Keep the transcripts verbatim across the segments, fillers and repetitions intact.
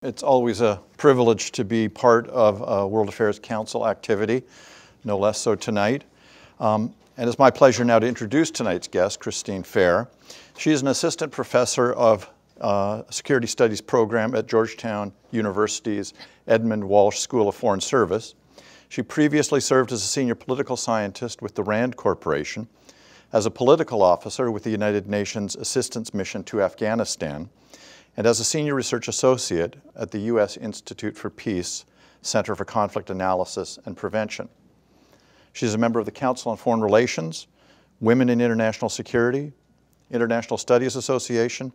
It's always a privilege to be part of a World Affairs Council activity, no less so tonight. Um, and it's my pleasure now to introduce tonight's guest, Christine Fair. She is an assistant professor of uh, security studies program at Georgetown University's Edmund Walsh School of Foreign Service. She previously served as a senior political scientist with the RAND Corporation, as a political officer with the United Nations Assistance Mission to Afghanistan, and as a senior research associate at the U S Institute for Peace Center for Conflict Analysis and Prevention. She's a member of the Council on Foreign Relations, Women in International Security, International Studies Association,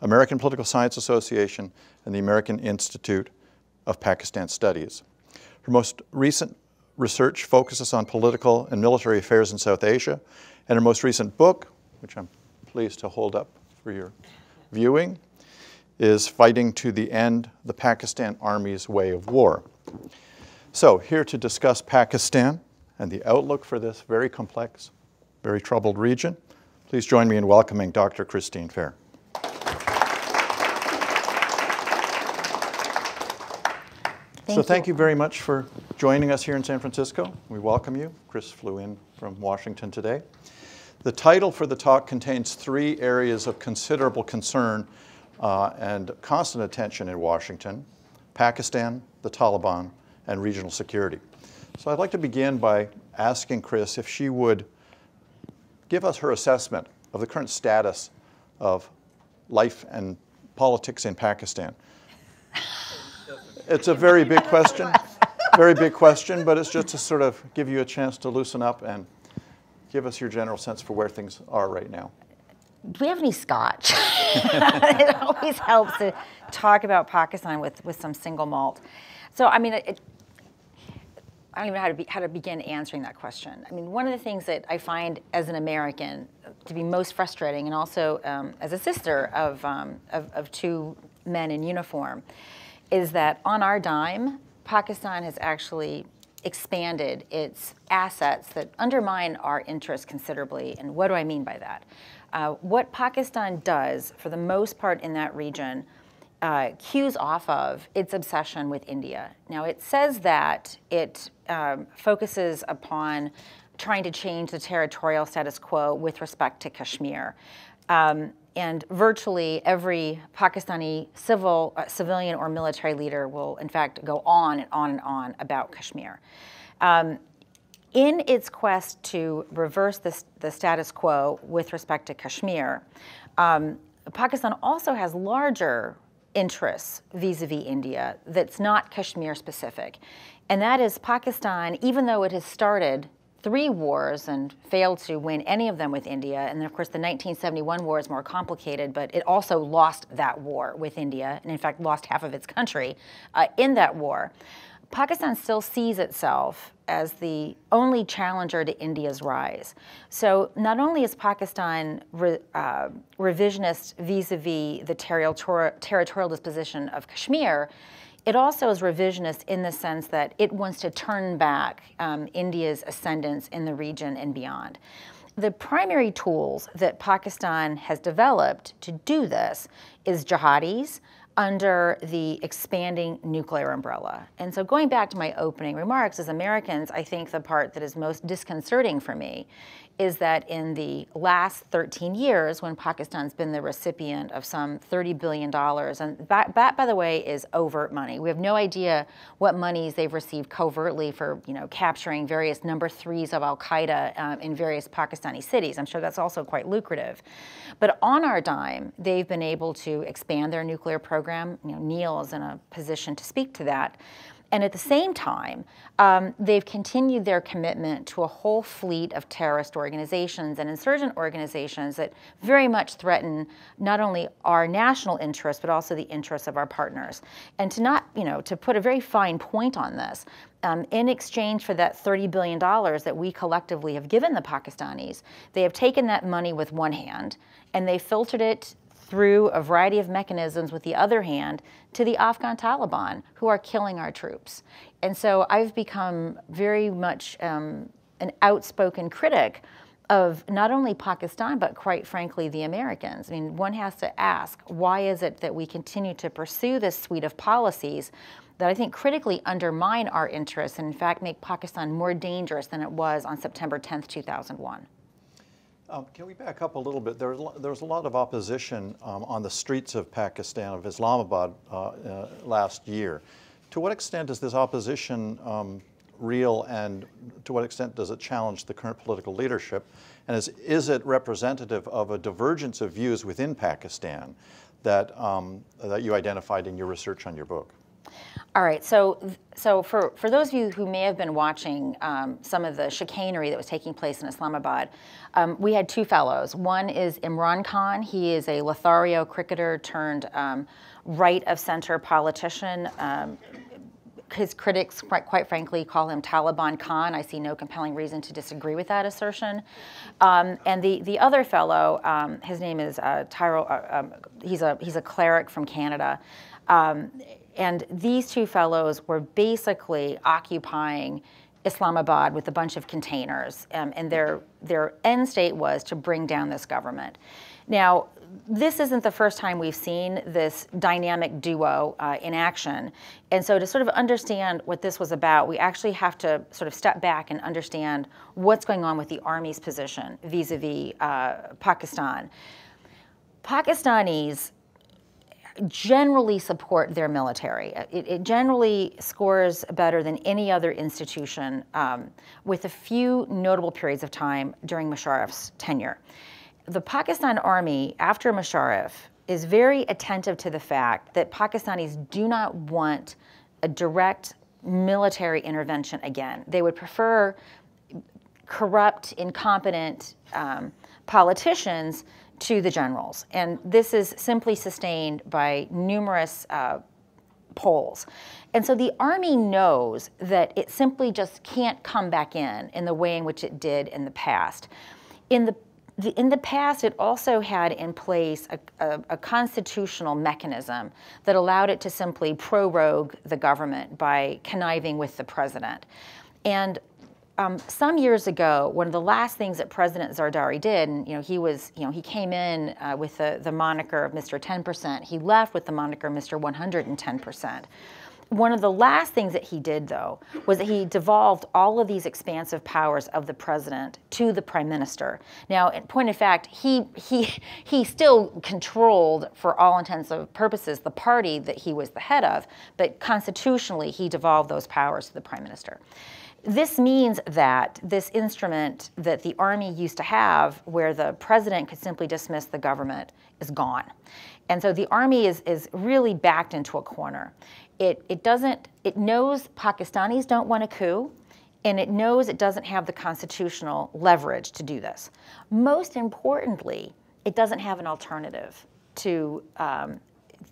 American Political Science Association, and the American Institute of Pakistan Studies. Her most recent research focuses on political and military affairs in South Asia, and her most recent book, which I'm pleased to hold up for your viewing, is Fighting to the End, the Pakistan Army's Way of War. So here to discuss Pakistan and the outlook for this very complex, very troubled region, please join me in welcoming Doctor Christine Fair. Thank so thank you. you very much for joining us here in San Francisco. We welcome you. Chris flew in from Washington today. The title for the talk contains three areas of considerable concern Uh, and constant attention in Washington: Pakistan, the Taliban, and regional security. So I'd like to begin by asking Chris if she would give us her assessment of the current status of life and politics in Pakistan. It's a very big question, very big question, but it's just to sort of give you a chance to loosen up and give us your general sense for where things are right now. Do we have any scotch? It always helps to talk about Pakistan with, with some single malt. So, I mean, it, I don't even know how to, be, how to begin answering that question. I mean, one of the things that I find as an American to be most frustrating, and also um, as a sister of, um, of, of two men in uniform, is that on our dime, Pakistan has actually expanded its assets that undermine our interests considerably. And what do I mean by that? Uh, what Pakistan does, for the most part in that region, uh, cues off of its obsession with India. Now, it says that it um, focuses upon trying to change the territorial status quo with respect to Kashmir. Um, and virtually every Pakistani civil, uh, civilian or military leader will, in fact, go on and on and on about Kashmir. Um, In its quest to reverse this, the status quo with respect to Kashmir, um, Pakistan also has larger interests vis-a-vis India that's not Kashmir specific. And that is, Pakistan, even though it has started three wars and failed to win any of them with India, and then of course the nineteen seventy-one war is more complicated, but it also lost that war with India, and in fact lost half of its country uh, in that war. Pakistan still sees itself as the only challenger to India's rise. So not only is Pakistan re, uh, revisionist vis-a-vis the territorial, territorial disposition of Kashmir, it also is revisionist in the sense that it wants to turn back um, India's ascendance in the region and beyond. The primary tools that Pakistan has developed to do this is jihadis, under the expanding nuclear umbrella. And so going back to my opening remarks, as Americans, I think the part that is most disconcerting for me is that in the last thirteen years, when Pakistan's been the recipient of some thirty billion dollars, and that, that, by the way, is overt money. We have no idea what monies they've received covertly for, you know, capturing various number threes of Al-Qaeda um, in various Pakistani cities. I'm sure that's also quite lucrative. But on our dime, they've been able to expand their nuclear program. You know, Neil is in a position to speak to that. And at the same time, um, they've continued their commitment to a whole fleet of terrorist organizations and insurgent organizations that very much threaten not only our national interests, but also the interests of our partners. And to not, you know, to put a very fine point on this, Um, in exchange for that thirty billion dollars that we collectively have given the Pakistanis, they have taken that money with one hand and they filtered it through a variety of mechanisms with the other hand to the Afghan Taliban, who are killing our troops. And so I've become very much um, an outspoken critic of not only Pakistan, but quite frankly, the Americans. I mean, one has to ask, why is it that we continue to pursue this suite of policies that I think critically undermine our interests and in fact make Pakistan more dangerous than it was on September tenth, two thousand one? Um, can we back up a little bit? There was, there was a lot of opposition um, on the streets of Pakistan, of Islamabad, uh, uh, last year. To what extent is this opposition um, real, and to what extent does it challenge the current political leadership? And is, is it representative of a divergence of views within Pakistan that, um, that you identified in your research on your book? All right, so so for, for those of you who may have been watching um, some of the chicanery that was taking place in Islamabad, um, we had two fellows. One is Imran Khan. He is a Lothario cricketer turned um, right-of-center politician. Um, his critics, quite, quite frankly, call him Taliban Khan. I see no compelling reason to disagree with that assertion. Um, and the, the other fellow, um, his name is uh, Tyrell, uh, um, he's, a, he's a cleric from Canada. Um, And these two fellows were basically occupying Islamabad with a bunch of containers, um, and their, their end state was to bring down this government. Now, this isn't the first time we've seen this dynamic duo uh, in action, and so to sort of understand what this was about, we actually have to sort of step back and understand what's going on with the army's position vis-a-vis uh, Pakistan. Pakistanis generally support their military. It, it generally scores better than any other institution, um, with a few notable periods of time during Musharraf's tenure. The Pakistan Army, after Musharraf, is very attentive to the fact that Pakistanis do not want a direct military intervention again. They would prefer corrupt, incompetent um, politicians to the generals, and this is simply sustained by numerous uh, polls. And so the Army knows that it simply just can't come back in in the way in which it did in the past. In the, the, in the past, it also had in place a, a, a constitutional mechanism that allowed it to simply prorogue the government by conniving with the president. And Um, some years ago, one of the last things that President Zardari did, and you know, he was, you know, he came in uh, with the, the moniker of Mister ten percent. He left with the moniker Mister one hundred ten percent. One of the last things that he did, though, was that he devolved all of these expansive powers of the president to the prime minister. Now, in point of fact, he, he, he still controlled, for all intents and purposes, the party that he was the head of, but constitutionally, he devolved those powers to the prime minister. This means that this instrument that the army used to have, where the president could simply dismiss the government, is gone. And so the army is, is really backed into a corner. It, it, doesn't, it knows Pakistanis don't want a coup, and it knows it doesn't have the constitutional leverage to do this. Most importantly, it doesn't have an alternative to um,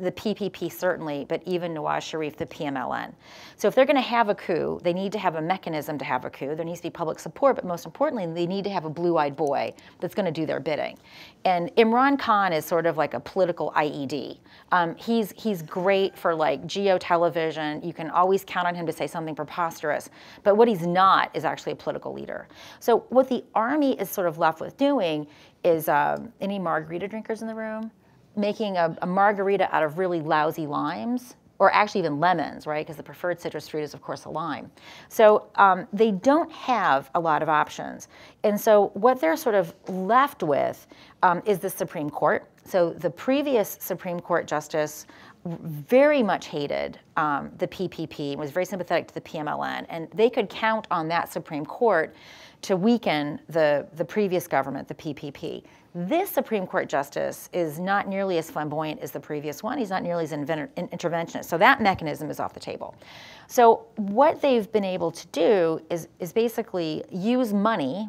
the P P P certainly, but even Nawaz Sharif, the P M L N. So if they're going to have a coup, they need to have a mechanism to have a coup. There needs to be public support, but most importantly, they need to have a blue-eyed boy that's going to do their bidding. And Imran Khan is sort of like a political I E D. Um, he's, he's great for like geo television. You can always count on him to say something preposterous, but what he's not is actually a political leader. So what the army is sort of left with doing is, um, any margarita drinkers in the room? Making a, a margarita out of really lousy limes, or actually even lemons, right? Because the preferred citrus fruit is, of course, a lime. So um, they don't have a lot of options. And so what they're sort of left with um, is the Supreme Court. So the previous Supreme Court justice very much hated um, the P P P, was very sympathetic to the P M L N, and they could count on that Supreme Court to weaken the, the previous government, the P P P. This Supreme Court justice is not nearly as flamboyant as the previous one. He's not nearly as interventionist. So that mechanism is off the table. So what they've been able to do is, is basically use money,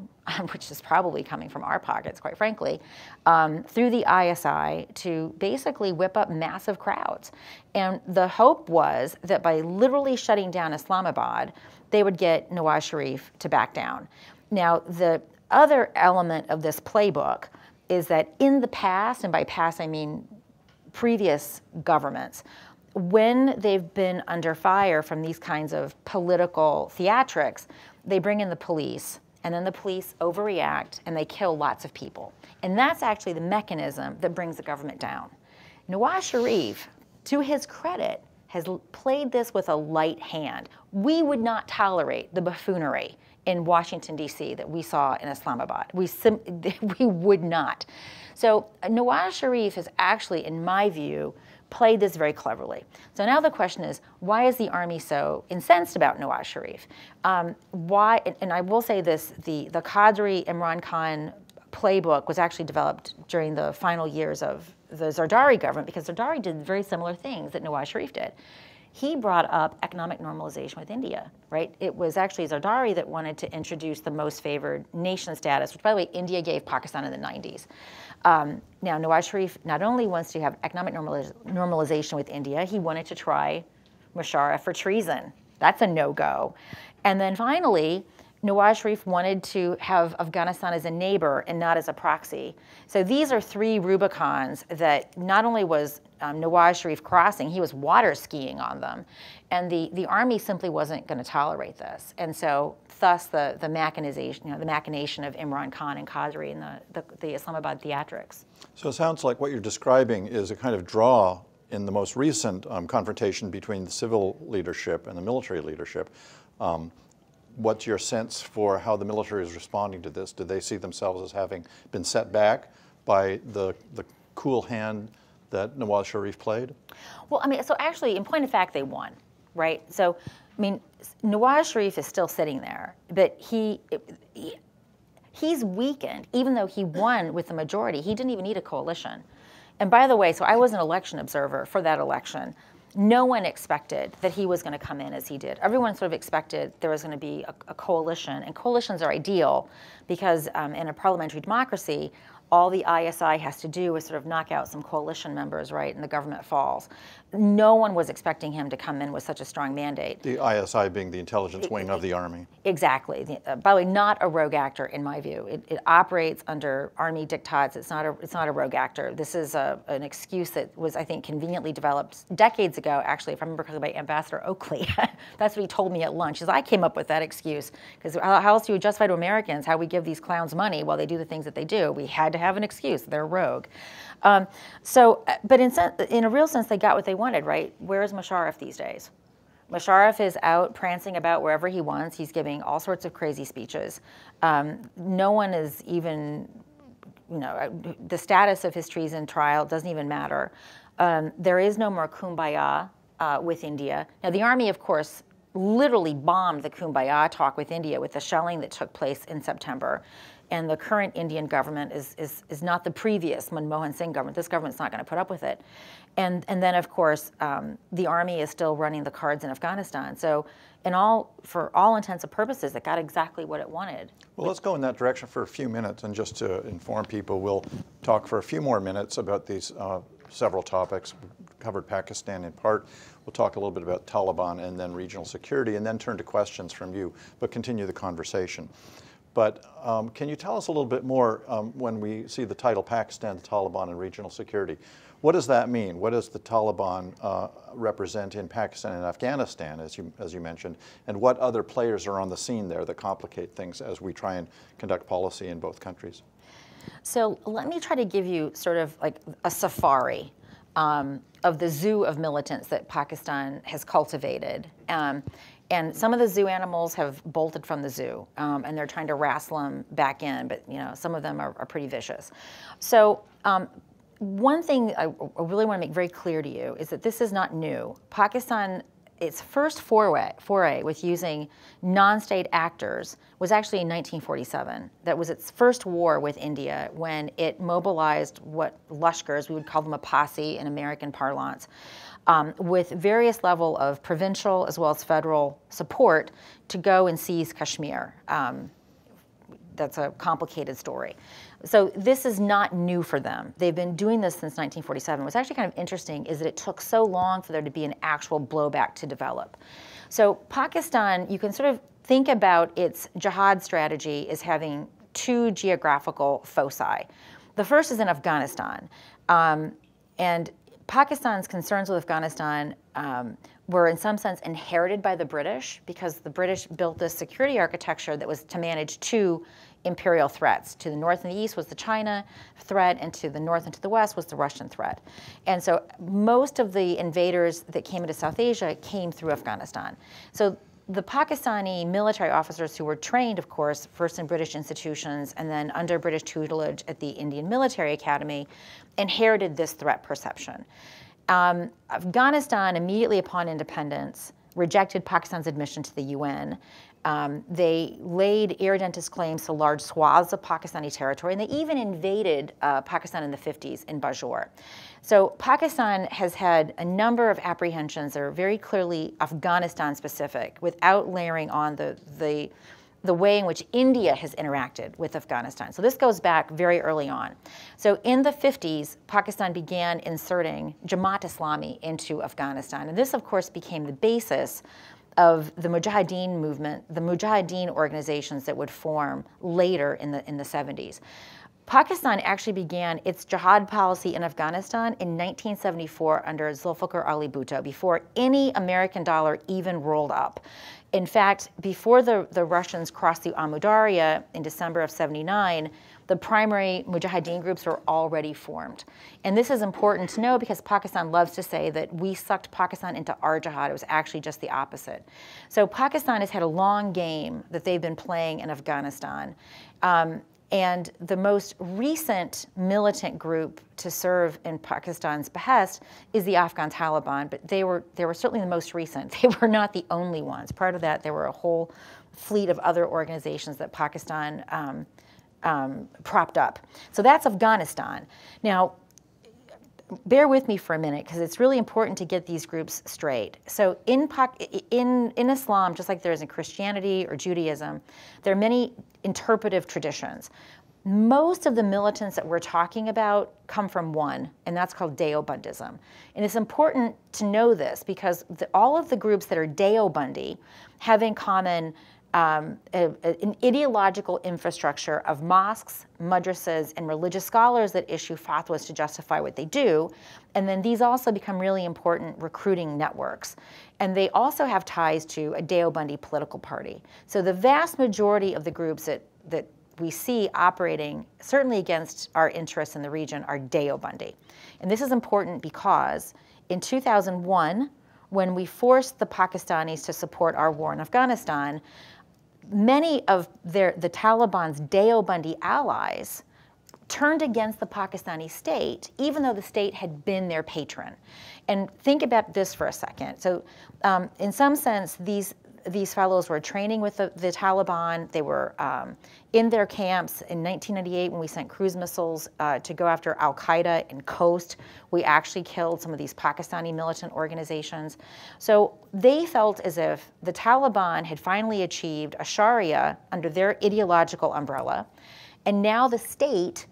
which is probably coming from our pockets, quite frankly, um, through the I S I to basically whip up massive crowds. And the hope was that by literally shutting down Islamabad, they would get Nawaz Sharif to back down. Now, the other element of this playbook is that in the past, and by past I mean previous governments, when they've been under fire from these kinds of political theatrics, they bring in the police and then the police overreact and they kill lots of people. And that's actually the mechanism that brings the government down. Nawaz Sharif, to his credit, has played this with a light hand. We would not tolerate the buffoonery in Washington, D C that we saw in Islamabad. We, sim we would not. So Nawaz Sharif has actually, in my view, played this very cleverly. So now the question is, why is the army so incensed about Nawaz Sharif? Um, why, and, and I will say this, the, the Qadri Imran Khan playbook was actually developed during the final years of the Zardari government, because Zardari did very similar things that Nawaz Sharif did. He brought up economic normalization with India, right? It was actually Zardari that wanted to introduce the most favored nation status, which, by the way, India gave Pakistan in the nineties. Um, now, Nawaz Sharif not only wants to have economic normaliz normalization with India, he wanted to try Musharraf for treason. That's a no-go. And then finally, Nawaz Sharif wanted to have Afghanistan as a neighbor and not as a proxy. So these are three Rubicons that not only was um, Nawaz Sharif crossing, he was water skiing on them. And the, the army simply wasn't going to tolerate this. And so thus the, the, machinization, you know, the machination of Imran Khan and Qadri and the, the, the Islamabad theatrics. So it sounds like what you're describing is a kind of draw in the most recent um, confrontation between the civil leadership and the military leadership. Um, What's your sense for how the military is responding to this? Do they see themselves as having been set back by the, the cool hand that Nawaz Sharif played? Well, I mean, so actually, in point of fact, they won, right? So, I mean, Nawaz Sharif is still sitting there, but he, he he's weakened, even though he won with the majority. He didn't even need a coalition. And by the way, so I was an election observer for that election. No one expected that he was going to come in as he did. Everyone sort of expected there was going to be a, a coalition, and coalitions are ideal because um, in a parliamentary democracy, all the I S I has to do is sort of knock out some coalition members, right, and the government falls. No one was expecting him to come in with such a strong mandate. The I S I being the intelligence it, wing it, of the Army. Exactly. By the way, not a rogue actor in my view. It, it operates under Army diktats. It's not a, it's not a rogue actor. This is a, an excuse that was, I think, conveniently developed decades ago, actually, if I remember correctly, by Ambassador Oakley. That's what he told me at lunch, is I came up with that excuse. Because how, how else do you justify to Americans how we give these clowns money while they do the things that they do? We had to have an excuse. They're rogue. Um, so, but in, in a real sense, they got what they wanted, right? Where is Musharraf these days? Musharraf is out prancing about wherever he wants. He's giving all sorts of crazy speeches. Um, no one is even, you know, the status of his treason trial doesn't even matter. Um, there is no more kumbaya uh, with India. Now, the army, of course, literally bombed the kumbaya talk with India with the shelling that took place in September. And the current Indian government is, is, is not the previous Manmohan Singh government. This government's not going to put up with it. And, and then, of course, um, the army is still running the cards in Afghanistan. So in all, for all intents and purposes, it got exactly what it wanted. Well, let's go in that direction for a few minutes. And just to inform people, we'll talk for a few more minutes about these uh, several topics. We've covered Pakistan in part. We'll talk a little bit about Taliban and then regional security, and then turn to questions from you, but continue the conversation. But um, can you tell us a little bit more um, when we see the title Pakistan, the Taliban, and regional security? What does that mean? What does the Taliban uh, represent in Pakistan and Afghanistan, as you, as you mentioned? And what other players are on the scene there that complicate things as we try and conduct policy in both countries? So let me try to give you sort of like a safari um, of the zoo of militants that Pakistan has cultivated. Um, And some of the zoo animals have bolted from the zoo, um, and they're trying to wrestle them back in. But you know, some of them are, are pretty vicious. So um, one thing I, I really want to make very clear to you is that this is not new. Pakistan, its first foray, foray with using non-state actors was actually in nineteen forty-seven. That was its first war with India, when it mobilized what Lashkars, we would call them a posse in American parlance, Um, with various level of provincial as well as federal support to go and seize Kashmir. Um, that's a complicated story. So this is not new for them. They've been doing this since nineteen forty-seven. What's actually kind of interesting is that it took so long for there to be an actual blowback to develop. So Pakistan, you can sort of think about its jihad strategy as having two geographical foci. The first is in Afghanistan. Um, and Pakistan's concerns with Afghanistan um, were in some sense inherited by the British, because the British built this security architecture that was to manage two imperial threats. To the north and the east was the China threat, and to the north and to the west was the Russian threat. And so most of the invaders that came into South Asia came through Afghanistan. So the Pakistani military officers who were trained, of course, first in British institutions and then under British tutelage at the Indian Military Academy, inherited this threat perception. Um, Afghanistan, immediately upon independence, rejected Pakistan's admission to the U N. Um, they laid irredentist claims to large swaths of Pakistani territory, and they even invaded uh, Pakistan in the fifties in Bajor. So Pakistan has had a number of apprehensions that are very clearly Afghanistan-specific, without layering on the, the, the way in which India has interacted with Afghanistan. So this goes back very early on. So in the fifties, Pakistan began inserting Jamaat-e-Islami into Afghanistan, and this, of course, became the basis of the Mujahideen movement, the Mujahideen organizations that would form later in the, in the seventies. Pakistan actually began its jihad policy in Afghanistan in nineteen seventy-four under Zulfikar Ali Bhutto, before any American dollar even rolled up. In fact, before the, the Russians crossed the Amudarya in December of seventy-nine, the primary Mujahideen groups were already formed. And this is important to know, because Pakistan loves to say that we sucked Pakistan into our jihad. It was actually just the opposite. So Pakistan has had a long game that they've been playing in Afghanistan. Um, And the most recent militant group to serve in Pakistan's behest is the Afghan Taliban, but they were, they were certainly the most recent. They were not the only ones. Prior to that, there were a whole fleet of other organizations that Pakistan um, um, propped up. So that's Afghanistan. Now, bear with me for a minute, because it's really important to get these groups straight. So in, in, in Islam, just like there is in Christianity or Judaism, there are many interpretive traditions. Most of the militants that we're talking about come from one, and that's called Deobandism. And it's important to know this, because the, all of the groups that are Deobandi have in common Um, a, a, an ideological infrastructure of mosques, madrasas, and religious scholars that issue fatwas to justify what they do. And then these also become really important recruiting networks. And they also have ties to a Deobandi political party. So the vast majority of the groups that, that we see operating, certainly against our interests in the region, are Deobandi. And this is important because in two thousand one, when we forced the Pakistanis to support our war in Afghanistan, many of their, the Taliban's Deobandi allies turned against the Pakistani state, even though the state had been their patron. And think about this for a second. So um, in some sense, these, these fellows were training with the, the Taliban. They were um, in their camps. In nineteen ninety-eight, when we sent cruise missiles uh, to go after Al-Qaeda and Coast, we actually killed some of these Pakistani militant organizations. So they felt as if the Taliban had finally achieved a Sharia under their ideological umbrella, and now the state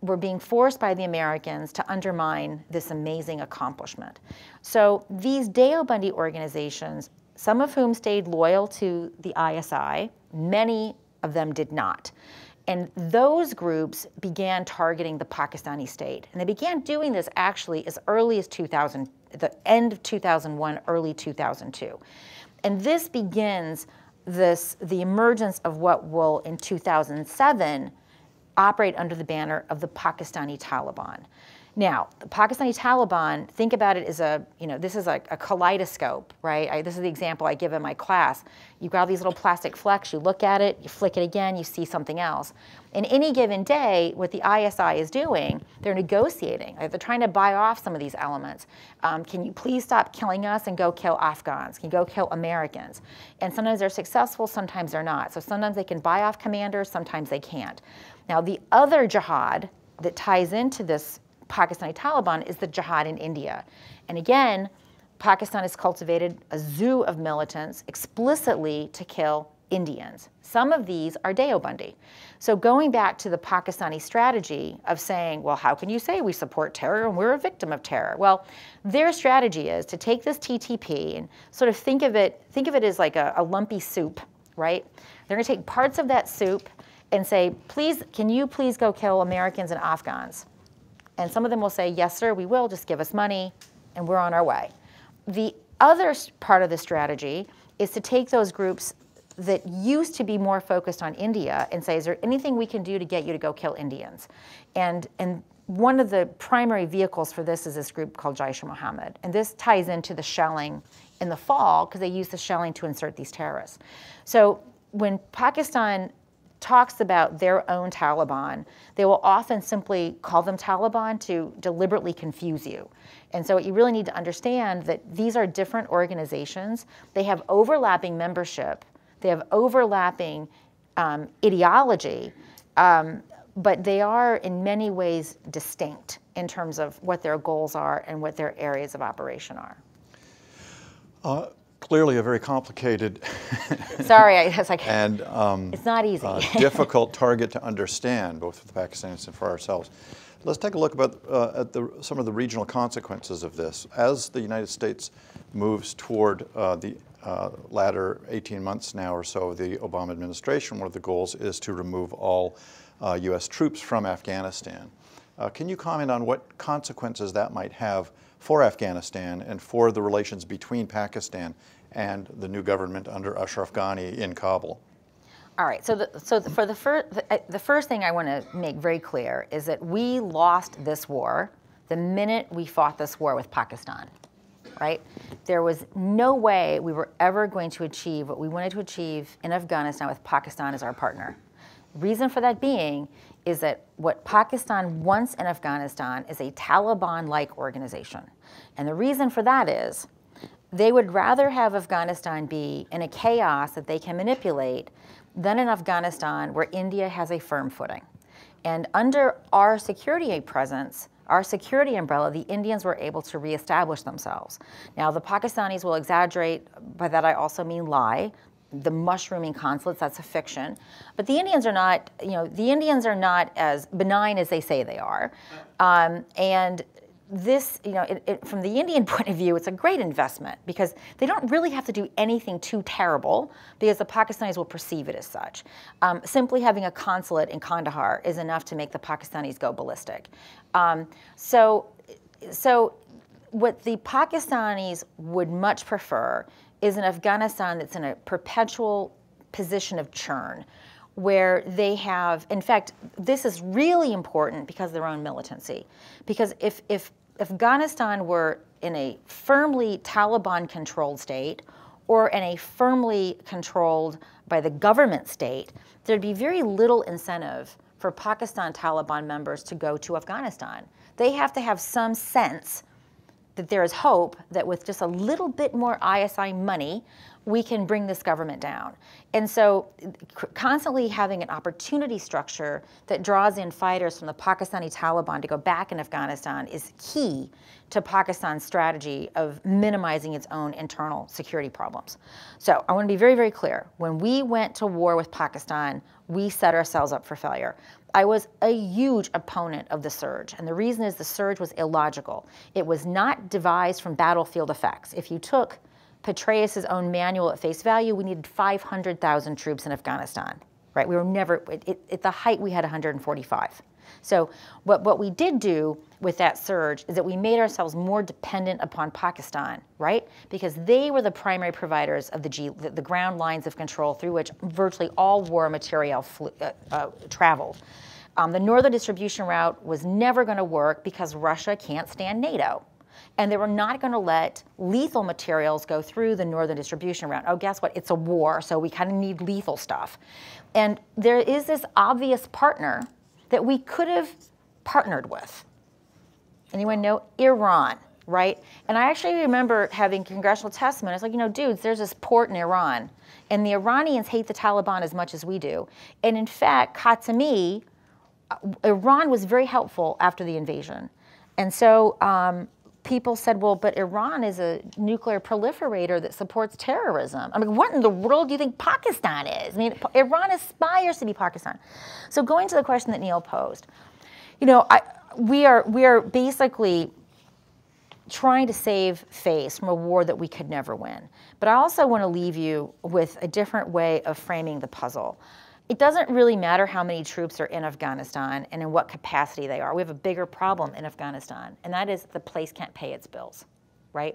were being forced by the Americans to undermine this amazing accomplishment. So these Deobandi organizations, some of whom stayed loyal to the I S I, many of them did not. And those groups began targeting the Pakistani state. And they began doing this actually as early as two thousand, the end of two thousand one, early two thousand two. And this begins this, the emergence of what will in two thousand seven operate under the banner of the Pakistani Taliban. Now, the Pakistani Taliban, think about it as a, you know, this is like a kaleidoscope, right? I, this is the example I give in my class. You grab these little plastic flecks, you look at it, you flick it again, you see something else. In any given day, what the I S I is doing, they're negotiating. Right? They're trying to buy off some of these elements. Um, can you please stop killing us and go kill Afghans? Can you go kill Americans? And sometimes they're successful, sometimes they're not. So sometimes they can buy off commanders, sometimes they can't. Now, the other jihad that ties into this Pakistani Taliban is the jihad in India. And again, Pakistan has cultivated a zoo of militants explicitly to kill Indians. Some of these are Deobandi. So going back to the Pakistani strategy of saying, well, how can you say we support terror and we're a victim of terror? Well, their strategy is to take this T T P and sort of think of it, think of it as like a, a lumpy soup, right? They're gonna take parts of that soup and say, please, can you please go kill Americans and Afghans? And some of them will say, yes, sir, we will, just give us money, and we're on our way. The other part of the strategy is to take those groups that used to be more focused on India and say, is there anything we can do to get you to go kill Indians? And, and one of the primary vehicles for this is this group called Jaish-e-Mohammed. And this ties into the shelling in the fall, because they use the shelling to insert these terrorists. So when Pakistan talks about their own Taliban, they will often simply call them Taliban to deliberately confuse you. And so you really need to understand that these are different organizations. They have overlapping membership. They have overlapping um, ideology, um, but they are in many ways distinct in terms of what their goals are and what their areas of operation are. Uh, Clearly a very complicated Sorry, I was like, and um, it's not easy. uh, difficult target to understand, both for the Pakistanis and for ourselves. Let's take a look about, uh, at the, some of the regional consequences of this. As the United States moves toward uh, the uh, latter eighteen months now or so of the Obama administration, one of the goals is to remove all uh, U S troops from Afghanistan. Uh, can you comment on what consequences that might have for Afghanistan and for the relations between Pakistan and the new government under Ashraf Ghani in Kabul? All right, so, the, so the, for the, fir the, the first thing I want to make very clear is that we lost this war the minute we fought this war with Pakistan, right? There was no way we were ever going to achieve what we wanted to achieve in Afghanistan with Pakistan as our partner. Reason for that being is that what Pakistan wants in Afghanistan is a Taliban-like organization. And the reason for that is they would rather have Afghanistan be in a chaos that they can manipulate than in Afghanistan where India has a firm footing. And under our security presence, our security umbrella, the Indians were able to reestablish themselves. Now, the Pakistanis will exaggerate, by that I also mean lie. The mushrooming consulates, that's a fiction. But the Indians are not, you know, the Indians are not as benign as they say they are. Um, and this, you know, it, it, from the Indian point of view, it's a great investment because they don't really have to do anything too terrible because the Pakistanis will perceive it as such. Um, simply having a consulate in Kandahar is enough to make the Pakistanis go ballistic. Um, so, so what the Pakistanis would much prefer is an Afghanistan that's in a perpetual position of churn, where they have, in fact, this is really important because of their own militancy. Because if, if Afghanistan were in a firmly Taliban-controlled state, or in a firmly controlled by the government state, there'd be very little incentive for Pakistan Taliban members to go to Afghanistan. They have to have some sense that there is hope that with just a little bit more I S I money, we can bring this government down. And so constantly having an opportunity structure that draws in fighters from the Pakistani Taliban to go back in Afghanistan is key to Pakistan's strategy of minimizing its own internal security problems. So I want to be very, very clear. When we went to war with Pakistan, we set ourselves up for failure. I was a huge opponent of the surge, and the reason is the surge was illogical. It was not devised from battlefield effects. If you took Petraeus's own manual at face value, we needed five hundred thousand troops in Afghanistan, right? We were never, it, it, at the height we had one hundred forty-five. So what, what we did do with that surge is that we made ourselves more dependent upon Pakistan, right? Because they were the primary providers of the, G, the, the ground lines of control through which virtually all war material flew, uh, uh, traveled. Um, the northern distribution route was never going to work because Russia can't stand NATO. And they were not going to let lethal materials go through the northern distribution route. Oh, guess what? It's a war, so we kind of need lethal stuff. And there is this obvious partner that we could have partnered with. Anyone know? Iran, right? And I actually remember having congressional testimony. I was like, you know, dudes, there's this port in Iran. And the Iranians hate the Taliban as much as we do. And in fact, Khatami, Iran was very helpful after the invasion. And so um, people said, well, but Iran is a nuclear proliferator that supports terrorism. I mean, what in the world do you think Pakistan is? I mean, Iran aspires to be Pakistan. So going to the question that Neil posed, you know, I, we are, we are basically trying to save face from a war that we could never win. But I also want to leave you with a different way of framing the puzzle. it doesn't really matter how many troops are in Afghanistan and in what capacity they are. We have a bigger problem in Afghanistan, and that is the place can't pay its bills, right?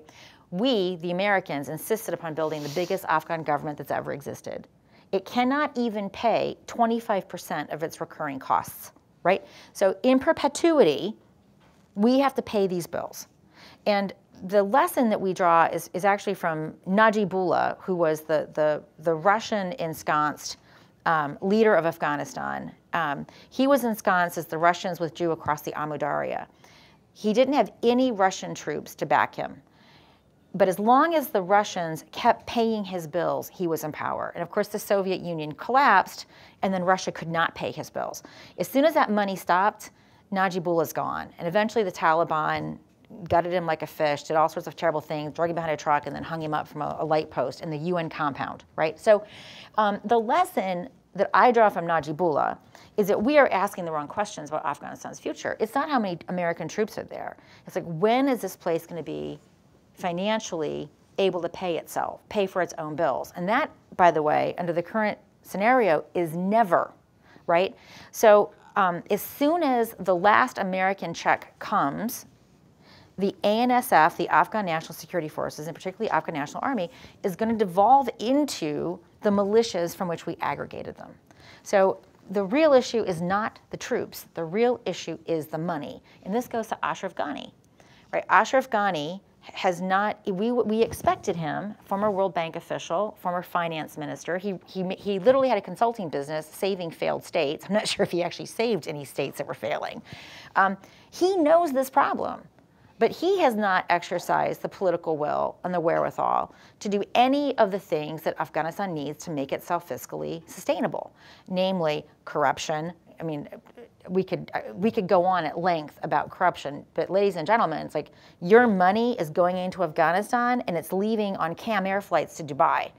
We, the Americans, insisted upon building the biggest Afghan government that's ever existed. It cannot even pay twenty-five percent of its recurring costs, right? So in perpetuity, we have to pay these bills. And the lesson that we draw is, is actually from Najibullah, who was the, the, the Russian ensconced um, leader of Afghanistan. Um, he was ensconced as the Russians withdrew across the Amudarya. He didn't have any Russian troops to back him. But as long as the Russians kept paying his bills, he was in power. And of course, the Soviet Union collapsed, and then Russia could not pay his bills. As soon as that money stopped, Najibullah's gone. And eventually the Taliban gutted him like a fish, did all sorts of terrible things, dragged him behind a truck, and then hung him up from a, a light post in the U N compound, right? So um, the lesson that I draw from Najibullah is that we are asking the wrong questions about Afghanistan's future. It's not how many American troops are there. It's like, when is this place going to be financially able to pay itself, pay for its own bills? And that, by the way, under the current scenario, is never, right? So um, as soon as the last American check comes, the A N S F, the Afghan National Security Forces, and particularly Afghan National Army, is going to devolve into the militias from which we aggregated them. So the real issue is not the troops. The real issue is the money. And this goes to Ashraf Ghani, right? Ashraf Ghani has not, we, we expected him, former World Bank official, former finance minister. He, he, he literally had a consulting business saving failed states. I'm not sure if he actually saved any states that were failing. Um, he knows this problem, but he has not exercised the political will and the wherewithal to do any of the things that Afghanistan needs to make itself fiscally sustainable, namely corruption. I mean, we could, we could go on at length about corruption, but ladies and gentlemen, it's like your money is going into Afghanistan and it's leaving on Cam Air flights to Dubai.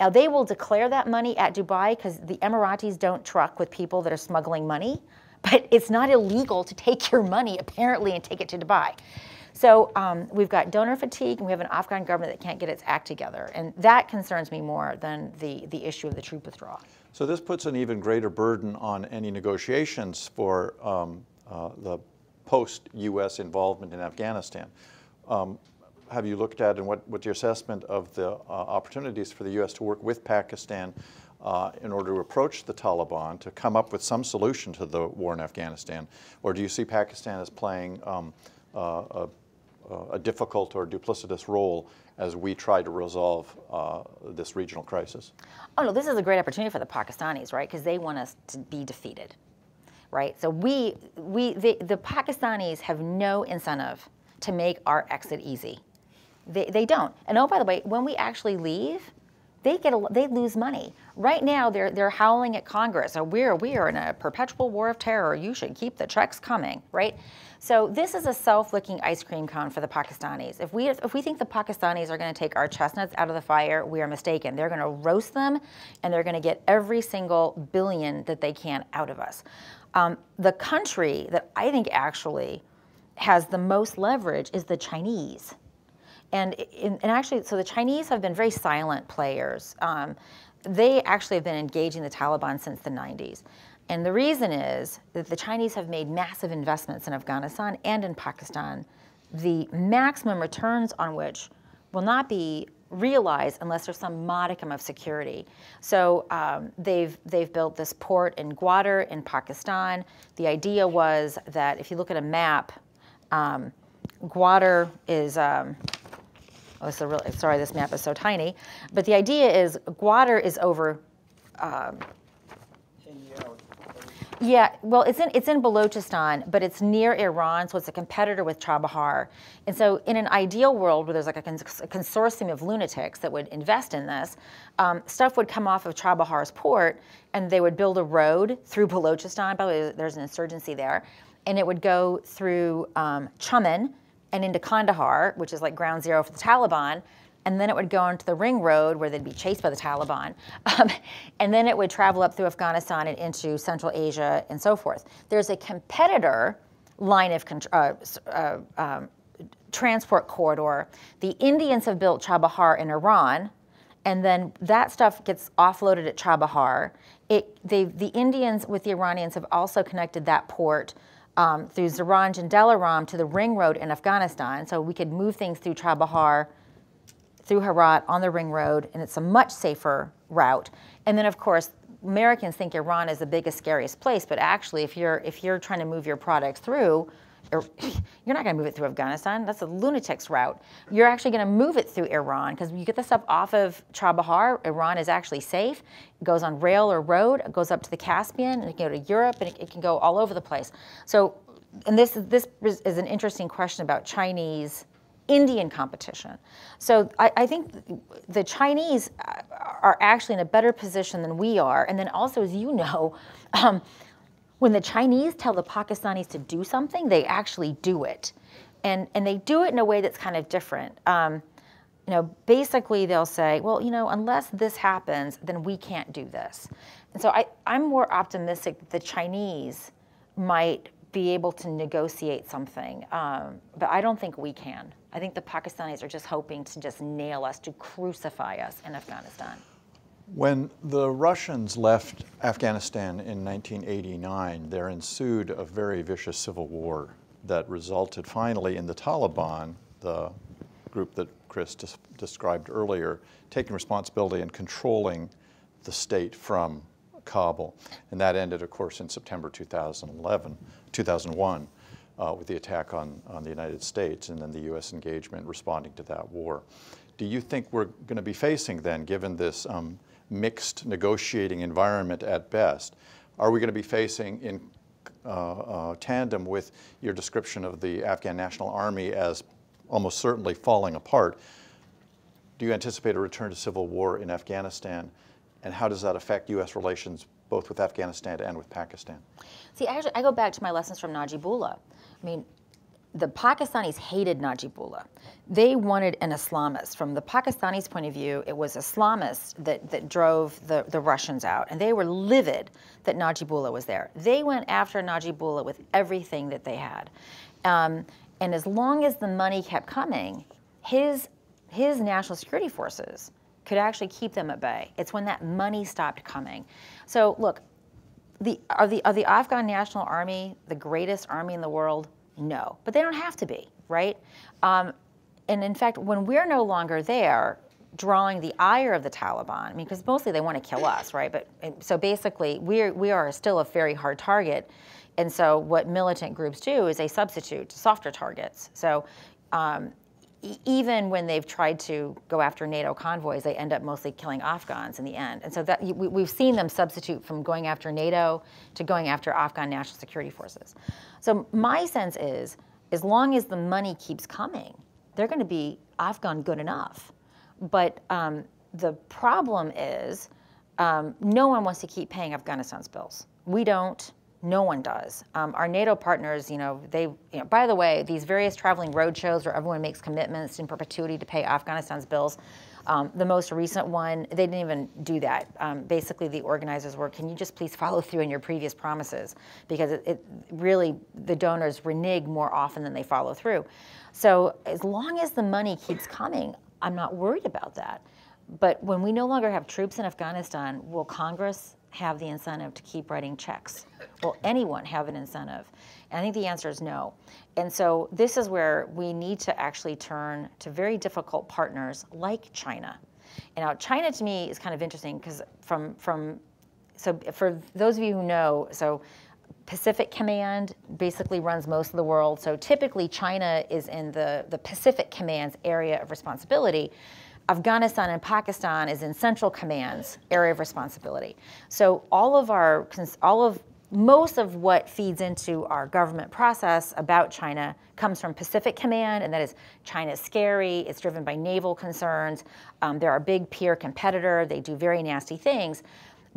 Now, they will declare that money at Dubai because the Emiratis don't truck with people that are smuggling money, but it's not illegal to take your money, apparently, and take it to Dubai. So um, we've got donor fatigue, and we have an Afghan government that can't get its act together. And that concerns me more than the, the issue of the troop withdrawal. So this puts an even greater burden on any negotiations for um, uh, the post-U S involvement in Afghanistan. Um, have you looked at, and what, what's your assessment of the uh, opportunities for the U S to work with Pakistan Uh, in order to approach the Taliban to come up with some solution to the war in Afghanistan? Or do you see Pakistan as playing um, uh, a, a difficult or duplicitous role as we try to resolve uh, this regional crisis? Oh, no, this is a great opportunity for the Pakistanis, right? Because they want us to be defeated, right? So we, we the, the Pakistanis have no incentive to make our exit easy. They, they don't. And oh, by the way, when we actually leave, They, get a, they lose money. Right now, they're, they're howling at Congress, and we're, we are in a perpetual war of terror. You should keep the checks coming, right? So this is a self-licking ice cream cone for the Pakistanis. If we, if we think the Pakistanis are going to take our chestnuts out of the fire, we are mistaken. They're going to roast them, and they're going to get every single billion that they can out of us. Um, the country that I think actually has the most leverage is the Chinese. And, in, and actually, so the Chinese have been very silent players. Um, they actually have been engaging the Taliban since the nineties. And the reason is that the Chinese have made massive investments in Afghanistan and in Pakistan, the maximum returns on which will not be realized unless there's some modicum of security. So um, they've, they've built this port in Gwadar in Pakistan. The idea was that if you look at a map, um, Gwadar is... Um, Oh, so really, sorry, this map is so tiny. But the idea is Gwadar is over. Um, yeah, well, it's in, it's in Balochistan, but it's near Iran, so it's a competitor with Chabahar. And so in an ideal world where there's like a, cons a consortium of lunatics that would invest in this, um, stuff would come off of Chabahar's port, and they would build a road through Balochistan. By the way, there's an insurgency there. And it would go through um, Chumman, and into Kandahar, which is like ground zero for the Taliban, and then it would go into the ring road where they'd be chased by the Taliban, um, and then it would travel up through Afghanistan and into Central Asia and so forth. There's a competitor line of uh, uh, um, transport corridor. The Indians have built Chabahar in Iran, and then that stuff gets offloaded at Chabahar. It, they, the Indians with the Iranians have also connected that port um, through Zaranj and Delaram to the Ring Road in Afghanistan, so we could move things through Chabahar, through Herat, on the Ring Road, and it's a much safer route. And then, of course, Americans think Iran is the biggest, scariest place, but actually, if you're, if you're trying to move your products through, you're not going to move it through Afghanistan. That's a lunatic's route. You're actually going to move it through Iran, because you get the stuff off of Chabahar. Iran is actually safe. It goes on rail or road. It goes up to the Caspian, and it can go to Europe, and it, it can go all over the place. So, and this, this is an interesting question about Chinese Indian competition. So I, I think the Chinese are actually in a better position than we are. And then also, as you know, um, when the Chinese tell the Pakistanis to do something, they actually do it. And, and they do it in a way that's kind of different. Um, you know, basically they'll say, well, you know, unless this happens, then we can't do this. And so I, I'm more optimistic that the Chinese might be able to negotiate something, um, but I don't think we can. I think the Pakistanis are just hoping to just nail us, to crucify us in Afghanistan. When the Russians left Afghanistan in nineteen eighty-nine, there ensued a very vicious civil war that resulted finally in the Taliban, the group that Chris des- described earlier, taking responsibility and controlling the state from Kabul. And that ended, of course, in September two thousand eleven, two thousand one uh, with the attack on, on the United States, and then the U S engagement responding to that war. Do you think we're going to be facing then, given this um, mixed negotiating environment at best, are we going to be facing, in uh, uh, tandem with your description of the Afghan National Army as almost certainly falling apart, do you anticipate a return to civil war in Afghanistan, and how does that affect U S relations both with Afghanistan and with Pakistan? See, actually, I go back to my lessons from Najibullah. I mean, the Pakistanis hated Najibullah. They wanted an Islamist. From the Pakistanis' point of view, it was Islamists that, that drove the, the Russians out, and they were livid that Najibullah was there. They went after Najibullah with everything that they had. Um, and as long as the money kept coming, his, his national security forces could actually keep them at bay. It's when that money stopped coming. So look, the, are, the, are the Afghan National Army the greatest army in the world? No, but they don't have to be, right? Um, and in fact, when we're no longer there, drawing the ire of the Taliban, I mean, because mostly they want to kill us, right? But so basically, we're, we are still a very hard target. And so what militant groups do is they substitute softer targets. So um, e even when they've tried to go after NATO convoys, they end up mostly killing Afghans in the end. And so that, we, we've seen them substitute from going after NATO to going after Afghan National Security Forces. So my sense is, as long as the money keeps coming, they're going to be Afghan good enough. But um, the problem is, um, no one wants to keep paying Afghanistan's bills. We don't. No one does. Um, our NATO partners, you know, they, you know, by the way, these various traveling road shows where everyone makes commitments in perpetuity to pay Afghanistan's bills. Um, the most recent one, they didn't even do that. Um, basically, the organizers were, can you just please follow through on your previous promises? Because it, it really, the donors renege more often than they follow through. So as long as the money keeps coming, I'm not worried about that. But when we no longer have troops in Afghanistan, will Congress have the incentive to keep writing checks? Will anyone have an incentive? And I think the answer is no. And so this is where we need to actually turn to very difficult partners like China. And now China to me is kind of interesting because from, from, so for those of you who know, so Pacific Command basically runs most of the world. So typically China is in the, the Pacific Command's area of responsibility. Afghanistan and Pakistan is in Central Command's area of responsibility. So all of our, all of, most of what feeds into our government process about China comes from Pacific Command, and that is China's scary, it's driven by naval concerns, um, they're our big peer competitor, they do very nasty things.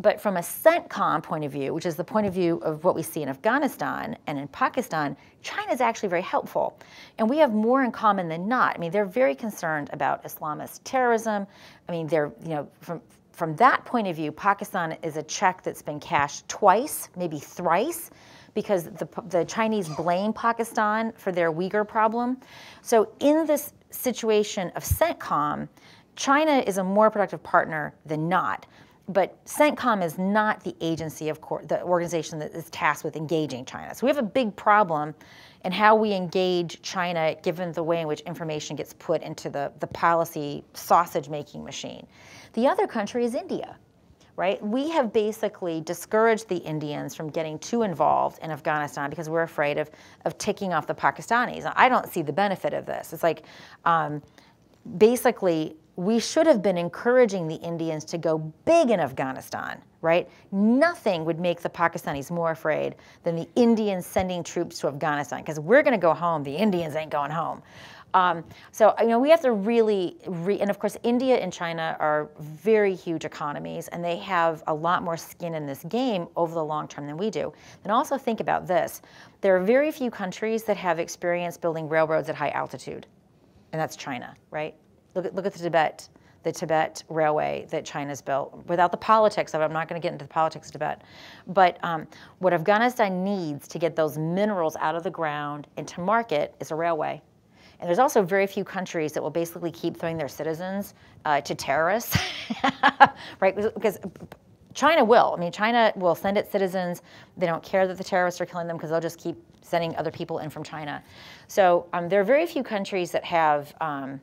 But from a CENTCOM point of view, which is the point of view of what we see in Afghanistan and in Pakistan, China is actually very helpful. And we have more in common than not. I mean, they're very concerned about Islamist terrorism. I mean, they're, you know, from, from that point of view, Pakistan is a check that's been cashed twice, maybe thrice, because the, the Chinese blame Pakistan for their Uyghur problem. So in this situation of CENTCOM, China is a more productive partner than not, but CENTCOM is not the agency, of course, the organization that is tasked with engaging China. So we have a big problem in how we engage China, given the way in which information gets put into the, the policy sausage-making machine. The other country is India, right? We have basically discouraged the Indians from getting too involved in Afghanistan because we're afraid of, of ticking off the Pakistanis. Now, I don't see the benefit of this. It's like, um, basically, we should have been encouraging the Indians to go big in Afghanistan, right? Nothing would make the Pakistanis more afraid than the Indians sending troops to Afghanistan, because we're going to go home. The Indians ain't going home. Um, so, you know, we have to really, re and of course, India and China are very huge economies, and they have a lot more skin in this game over the long term than we do. And also think about this. There are very few countries that have experience building railroads at high altitude, and that's China, right? Look at, look at the Tibet, the Tibet railway that China's built. Without the politics of it, I'm not going to get into the politics of Tibet. But um, what Afghanistan needs to get those minerals out of the ground and to market is a railway. And there's also very few countries that will basically keep throwing their citizens uh, to terrorists, right? Because China will. I mean, China will send its citizens. They don't care that the terrorists are killing them because they'll just keep sending other people in from China. So um, there are very few countries that have... Um,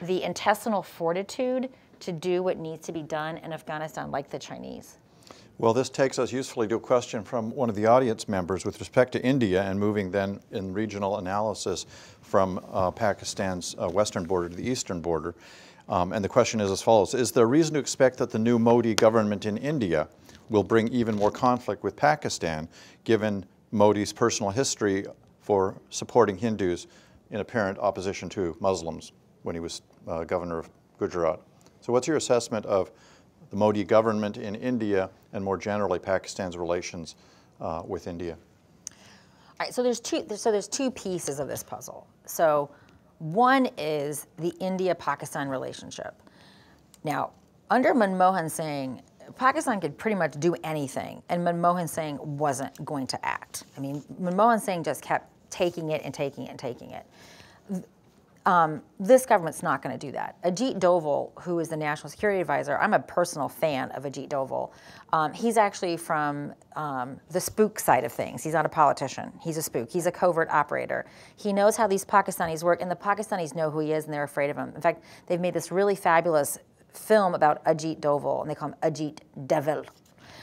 the intestinal fortitude to do what needs to be done in Afghanistan, like the Chinese. Well, this takes us usefully to a question from one of the audience members with respect to India and moving then in regional analysis from uh, Pakistan's uh, western border to the eastern border. Um, and the question is as follows. Is there reason to expect that the new Modi government in India will bring even more conflict with Pakistan, given Modi's personal history for supporting Hindus in apparent opposition to Muslims when he was uh, governor of Gujarat? So what's your assessment of the Modi government in India and more generally Pakistan's relations uh, with India? All right, so there's two, so there's two pieces of this puzzle. So one is the India-Pakistan relationship. Now, under Manmohan Singh, Pakistan could pretty much do anything, and Manmohan Singh wasn't going to act. I mean, Manmohan Singh just kept taking it and taking it and taking it. Um, this government's not going to do that. Ajit Doval, who is the National Security Advisor, I'm a personal fan of Ajit Doval. Um, he's actually from um, the spook side of things. He's not a politician. He's a spook. He's a covert operator. He knows how these Pakistanis work, and the Pakistanis know who he is, and they're afraid of him. In fact, they've made this really fabulous film about Ajit Doval, and they call him Ajit Doval.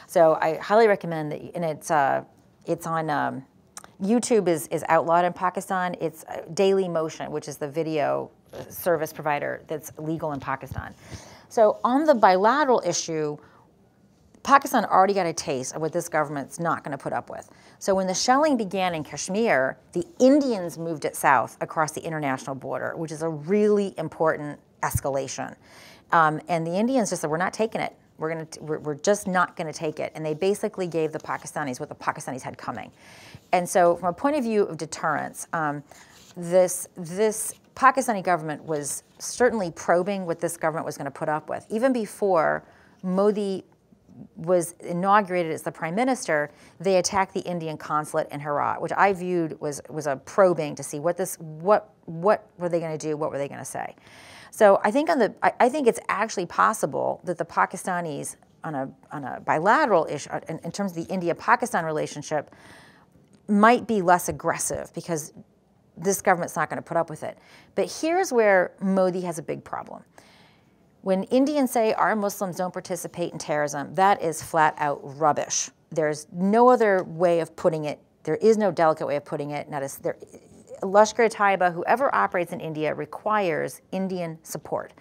So I highly recommend that, and it's, uh, it's on... Um, YouTube is, is outlawed in Pakistan. It's Daily Motion, which is the video service provider that's legal in Pakistan. So on the bilateral issue, Pakistan already got a taste of what this government's not going to put up with. So when the shelling began in Kashmir, the Indians moved it south across the international border, which is a really important escalation. Um, and the Indians just said, we're not taking it. We're, gonna t we're just not going to take it. And they basically gave the Pakistanis what the Pakistanis had coming. And so from a point of view of deterrence, um, this, this Pakistani government was certainly probing what this government was going to put up with. Even before Modi was inaugurated as the prime minister, they attacked the Indian consulate in Herat, which I viewed was, was a probing to see what, this, what, what were they going to do, what were they going to say. So I think on the, I, I think it's actually possible that the Pakistanis on a on a bilateral issue in, in terms of the India-Pakistan relationship might be less aggressive because this government's not going to put up with it. But here's where Modi has a big problem. When Indians say our Muslims don't participate in terrorism, that is flat out rubbish. There's no other way of putting it. There is no delicate way of putting it. Not as there. Lashkar-e-Taiba, whoever operates in India, requires Indian support.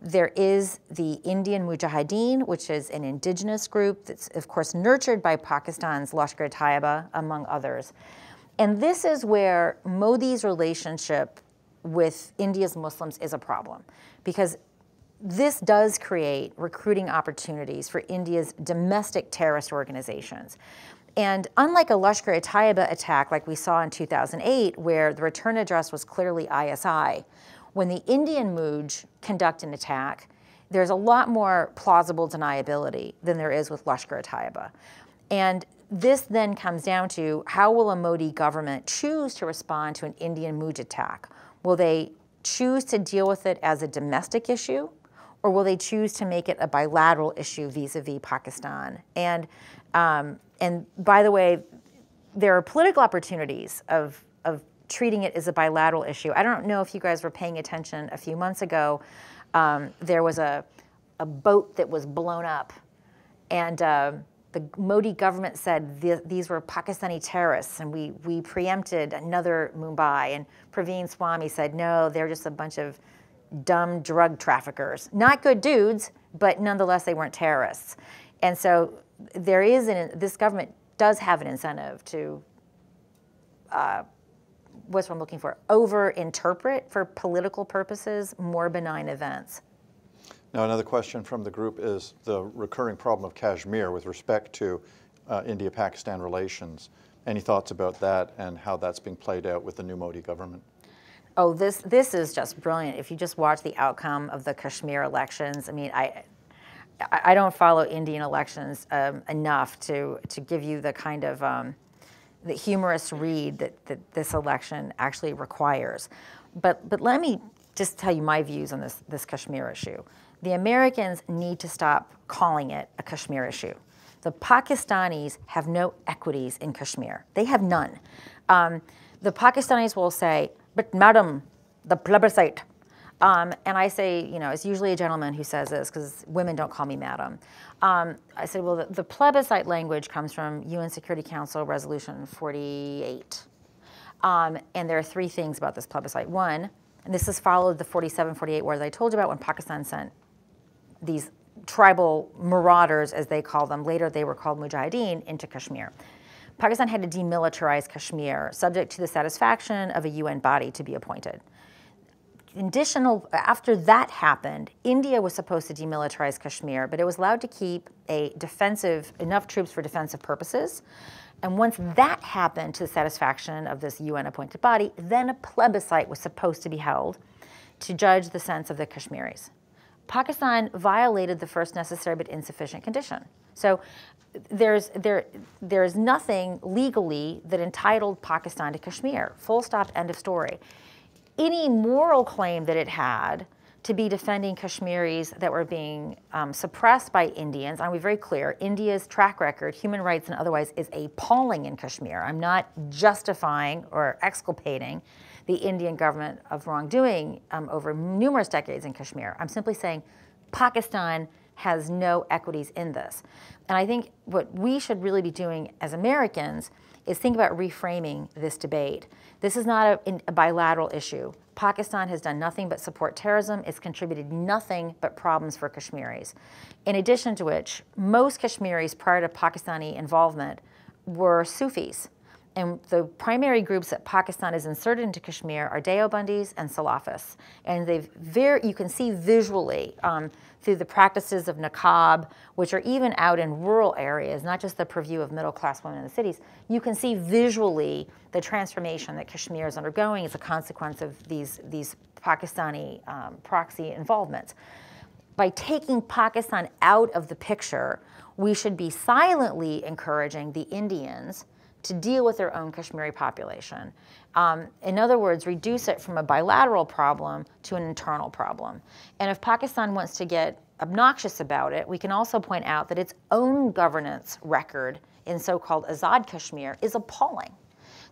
There is the Indian Mujahideen, which is an indigenous group that's, of course, nurtured by Pakistan's Lashkar-e-Taiba, among others. And this is where Modi's relationship with India's Muslims is a problem, because this does create recruiting opportunities for India's domestic terrorist organizations. And unlike a Lashkar-e-Taiba attack like we saw in two thousand eight, where the return address was clearly I S I, when the Indian Muj conduct an attack, there's a lot more plausible deniability than there is with Lashkar-e-Taiba. And this then comes down to how will a Modi government choose to respond to an Indian Muj attack? Will they choose to deal with it as a domestic issue, or will they choose to make it a bilateral issue vis-a-vis Pakistan? And um, and by the way, there are political opportunities of of treating it as a bilateral issue. I don't know if you guys were paying attention a few months ago. Um, there was a a boat that was blown up, and uh, the Modi government said th these were Pakistani terrorists, and we we preempted another Mumbai. And Praveen Swamy said, no, they're just a bunch of dumb drug traffickers. Not good dudes, but nonetheless they weren't terrorists. And so there is an, this government does have an incentive to, uh, what's what I'm looking for, over-interpret for political purposes more benign events. Now another question from the group is the recurring problem of Kashmir with respect to uh, India-Pakistan relations. Any thoughts about that and how that's being played out with the new Modi government? Oh, this this is just brilliant. If you just watch the outcome of the Kashmir elections, I mean, I I don't follow Indian elections um, enough to to give you the kind of um, the humorous read that, that this election actually requires. But but let me just tell you my views on this this Kashmir issue. The Americans need to stop calling it a Kashmir issue. The Pakistanis have no equities in Kashmir. They have none. Um, the Pakistanis will say, but madam, the plebiscite. Um, and I say, you know, it's usually a gentleman who says this because women don't call me madam. Um, I say, well, the, the plebiscite language comes from U N Security Council Resolution forty-eight. Um, and there are three things about this plebiscite. One, and this has followed the forty-seven forty-eight war that I told you about when Pakistan sent these tribal marauders, as they call them, later they were called Mujahideen, into Kashmir. Pakistan had to demilitarize Kashmir, subject to the satisfaction of a U N body to be appointed. Additional, after that happened, India was supposed to demilitarize Kashmir, but it was allowed to keep a defensive, enough troops for defensive purposes. And once that happened to the satisfaction of this U N-appointed body, then a plebiscite was supposed to be held to judge the sense of the Kashmiris. Pakistan violated the first necessary but insufficient condition. So there's, there, there's nothing legally that entitled Pakistan to Kashmir, full stop, end of story. Any moral claim that it had to be defending Kashmiris that were being um, suppressed by Indians, I'll be very clear, India's track record, human rights and otherwise, is appalling in Kashmir. I'm not justifying or exculpating the Indian government of wrongdoing um, over numerous decades in Kashmir. I'm simply saying Pakistan has no equities in this. And I think what we should really be doing as Americans is think about reframing this debate. This is not a, a bilateral issue. Pakistan has done nothing but support terrorism. It's contributed nothing but problems for Kashmiris. In addition to which, most Kashmiris prior to Pakistani involvement were Sufis. And the primary groups that Pakistan has inserted into Kashmir are Deobandis and Salafists. And they've very, you can see visually um, through the practices of niqab, which are even out in rural areas, not just the purview of middle-class women in the cities, you can see visually the transformation that Kashmir is undergoing as a consequence of these, these Pakistani um, proxy involvements. By taking Pakistan out of the picture, we should be silently encouraging the Indians to deal with their own Kashmiri population. Um, in other words, reduce it from a bilateral problem to an internal problem. And if Pakistan wants to get obnoxious about it, we can also point out that its own governance record in so-called Azad Kashmir is appalling.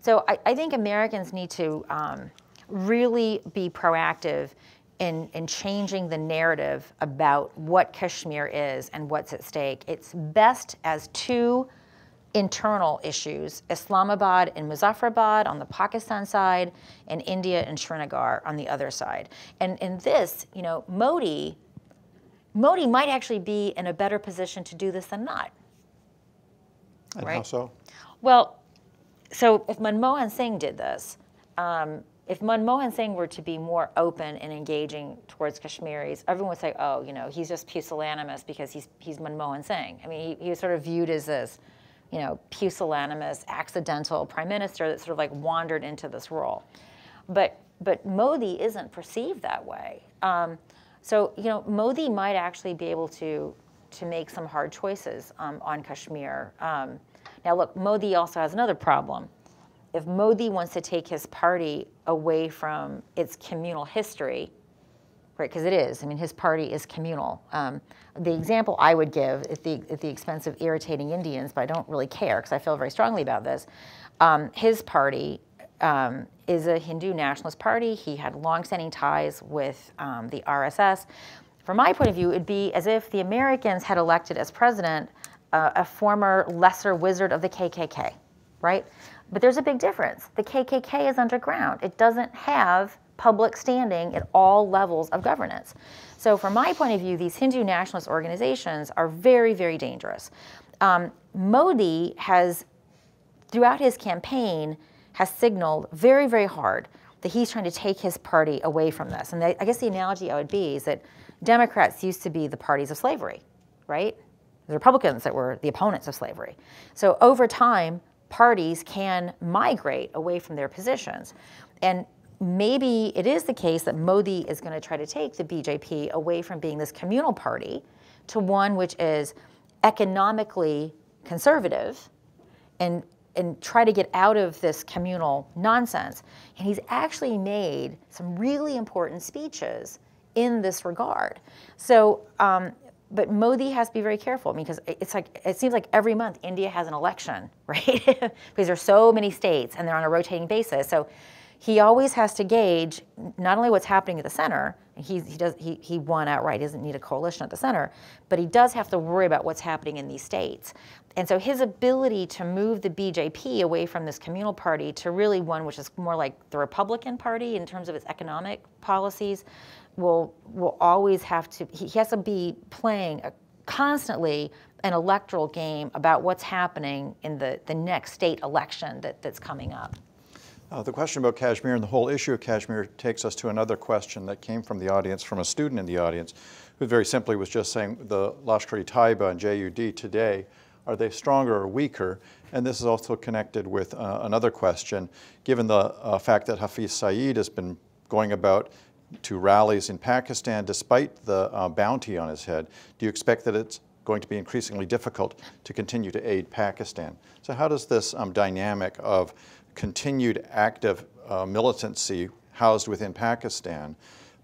So I, I think Americans need to um, really be proactive in, in changing the narrative about what Kashmir is and what's at stake. It's best as two internal issues, Islamabad and Muzaffarabad on the Pakistan side, and India and Srinagar on the other side. And in this, you know, Modi, Modi might actually be in a better position to do this than not. And right? How so? Well, so if Manmohan Singh did this, um, if Manmohan Singh were to be more open and engaging towards Kashmiris, everyone would say, oh, you know, he's just pusillanimous because he's, he's Manmohan Singh. I mean, he, he was sort of viewed as this, you know, pusillanimous, accidental prime minister that sort of like wandered into this role. But, but Modi isn't perceived that way. Um, so, you know, Modi might actually be able to, to make some hard choices um, on Kashmir. Um, now, look, Modi also has another problem. if Modi wants to take his party away from its communal history, right, because it is, I mean, his party is communal. Um, the example I would give at the, at the expense of irritating Indians, but I don't really care because I feel very strongly about this, um, his party um, is a Hindu nationalist party. He had longstanding ties with um, the R S S. From my point of view, it'd be as if the Americans had elected as president uh, a former lesser wizard of the K K K, right? But there's a big difference. The K K K is underground. It doesn't have public standing at all levels of governance. So from my point of view, these Hindu nationalist organizations are very, very dangerous. Um, Modi has, throughout his campaign, has signaled very, very hard that he's trying to take his party away from this. And I guess the analogy I would be is that Democrats used to be the parties of slavery, right? The Republicans that were the opponents of slavery. So over time, parties can migrate away from their positions. And maybe it is the case that Modi is going to try to take the B J P away from being this communal party to one which is economically conservative and, and try to get out of this communal nonsense. And he's actually made some really important speeches in this regard. So, um, but Modi has to be very careful. I mean, because it's like, it seems like every month India has an election, right? Because there's so many states and they're on a rotating basis. So he always has to gauge not only what's happening at the center, and he, he, does, he, he won outright, he doesn't need a coalition at the center, but he does have to worry about what's happening in these states. And so his ability to move the B J P away from this communal party to really one which is more like the Republican Party in terms of its economic policies will, will always have to, he has to be playing a, constantly an electoral game about what's happening in the, the next state election that, that's coming up. Uh, the question about Kashmir and the whole issue of Kashmir takes us to another question that came from the audience, from a student in the audience, who very simply was just saying the Lashkar-e-Taiba and J U D today, are they stronger or weaker? And this is also connected with uh, another question, given the uh, fact that Hafiz Saeed has been going about to rallies in Pakistan despite the uh, bounty on his head, do you expect that it's going to be increasingly difficult to continue to aid Pakistan? So how does this um, dynamic of continued active uh, militancy housed within Pakistan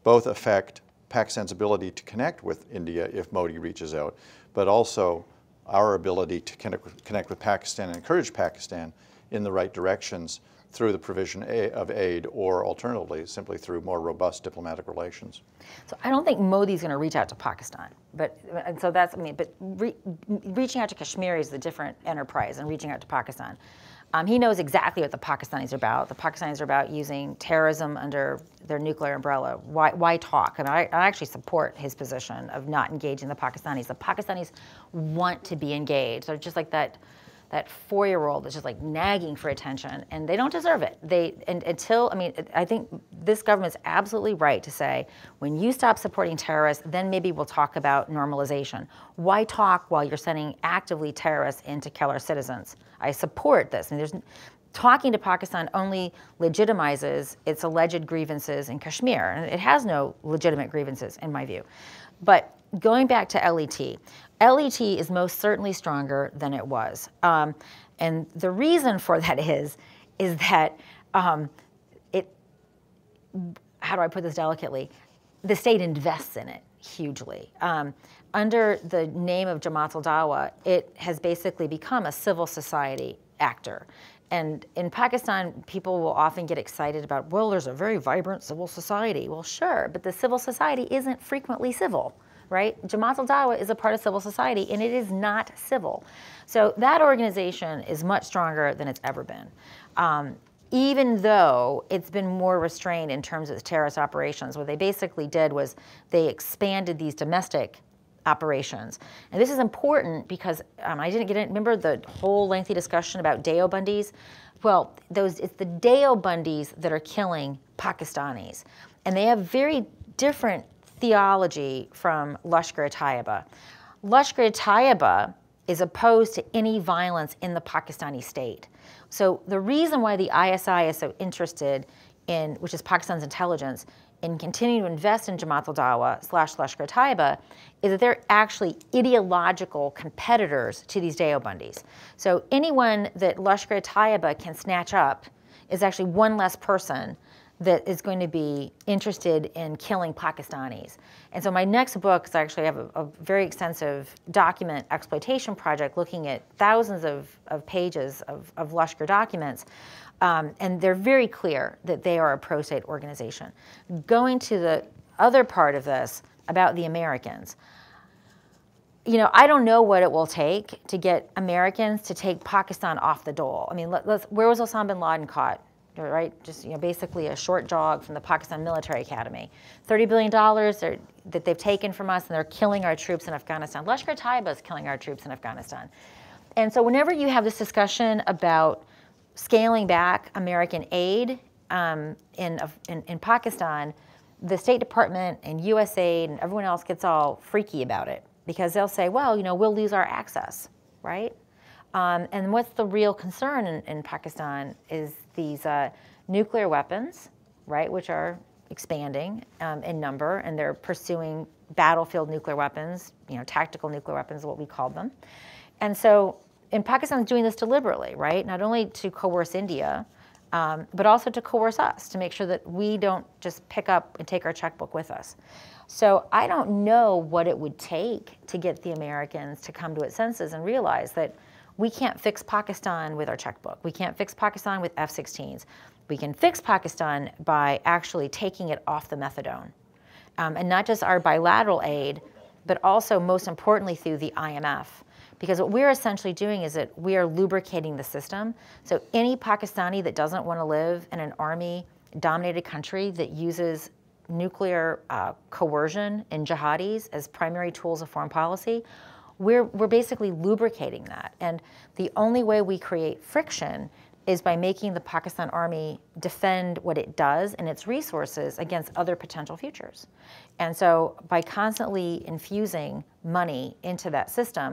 both affect Pakistan's ability to connect with India if Modi reaches out, but also our ability to connect with, connect with Pakistan and encourage Pakistan in the right directions through the provision of aid, or alternatively, simply through more robust diplomatic relations? So I don't think Modi's going to reach out to Pakistan, but and so that's I mean, but re, reaching out to Kashmir is a different enterprise than reaching out to Pakistan. Um, he knows exactly what the Pakistanis are about. The Pakistanis are about using terrorism under their nuclear umbrella. Why, why talk? And I, I actually support his position of not engaging the Pakistanis. The Pakistanis want to be engaged. They're just like that. That four-year-old is just like nagging for attention, and they don't deserve it. They, and until, I mean, I think this government's absolutely right to say, when you stop supporting terrorists, then maybe we'll talk about normalization. Why talk while you're sending actively terrorists in to kill our citizens? I support this. I mean, there's, talking to Pakistan only legitimizes its alleged grievances in Kashmir, and it has no legitimate grievances, in my view. But going back to L E T, L E T is most certainly stronger than it was. Um, and the reason for that is, is that um, it, how do I put this delicately? The state invests in it hugely. Um, under the name of Jamaat-ul-Dawa, it has basically become a civil society actor. And in Pakistan, people will often get excited about, well, there's a very vibrant civil society. Well, sure, but the civil society isn't frequently civil, right? Jamaat-ul-Dawa is a part of civil society, and it is not civil. So that organization is much stronger than it's ever been, um, even though it's been more restrained in terms of its terrorist operations. What they basically did was they expanded these domestic operations. And this is important because um, I didn't get in, remember the whole lengthy discussion about Deobandis? Well, those, it's the Deobandis that are killing Pakistanis. And they have very different theology from Lashkar-e-Taiba. Lashkar-e-Taiba is opposed to any violence in the Pakistani state. So the reason why the I S I is so interested in, which is Pakistan's intelligence, in continuing to invest in Jamaat-ul-Dawa slash Lashkar-e-Taiba is that they're actually ideological competitors to these Deobandis. So anyone that Lashkar-e-Taiba can snatch up is actually one less person that is going to be interested in killing Pakistanis. And so my next book is actually I have a, a very extensive document exploitation project looking at thousands of, of pages of, of Lashkar documents. Um, and they're very clear that they are a pro-state organization. Going to the other part of this about the Americans, you know, I don't know what it will take to get Americans to take Pakistan off the dole. I mean, let, let's, where was Osama bin Laden caught? Right, just you know, basically a short jog from the Pakistan Military Academy. thirty billion dollars that they've taken from us, and they're killing our troops in Afghanistan. Lashkar-e-Taiba is killing our troops in Afghanistan. And so whenever you have this discussion about scaling back American aid um, in, in, in Pakistan, the State Department and U S A I D and everyone else gets all freaky about it because they'll say, well, you know, we'll lose our access, right? Um, and what's the real concern in, in Pakistan is these uh, nuclear weapons, right, which are expanding um, in number, and they're pursuing battlefield nuclear weapons, you know, tactical nuclear weapons is what we call them. And so, and Pakistan's doing this deliberately, right, not only to coerce India, um, but also to coerce us, to make sure that we don't just pick up and take our checkbook with us. So I don't know what it would take to get the Americans to come to its senses and realize that we can't fix Pakistan with our checkbook. We can't fix Pakistan with F sixteens. We can fix Pakistan by actually taking it off the methadone. Um, and not just our bilateral aid, but also most importantly through the I M F. Because what we're essentially doing is that we are lubricating the system. So any Pakistani that doesn't want to live in an army-dominated country that uses nuclear uh, coercion and jihadis as primary tools of foreign policy, We're, we're basically lubricating that. And the only way we create friction is by making the Pakistan Army defend what it does and its resources against other potential futures. And so by constantly infusing money into that system,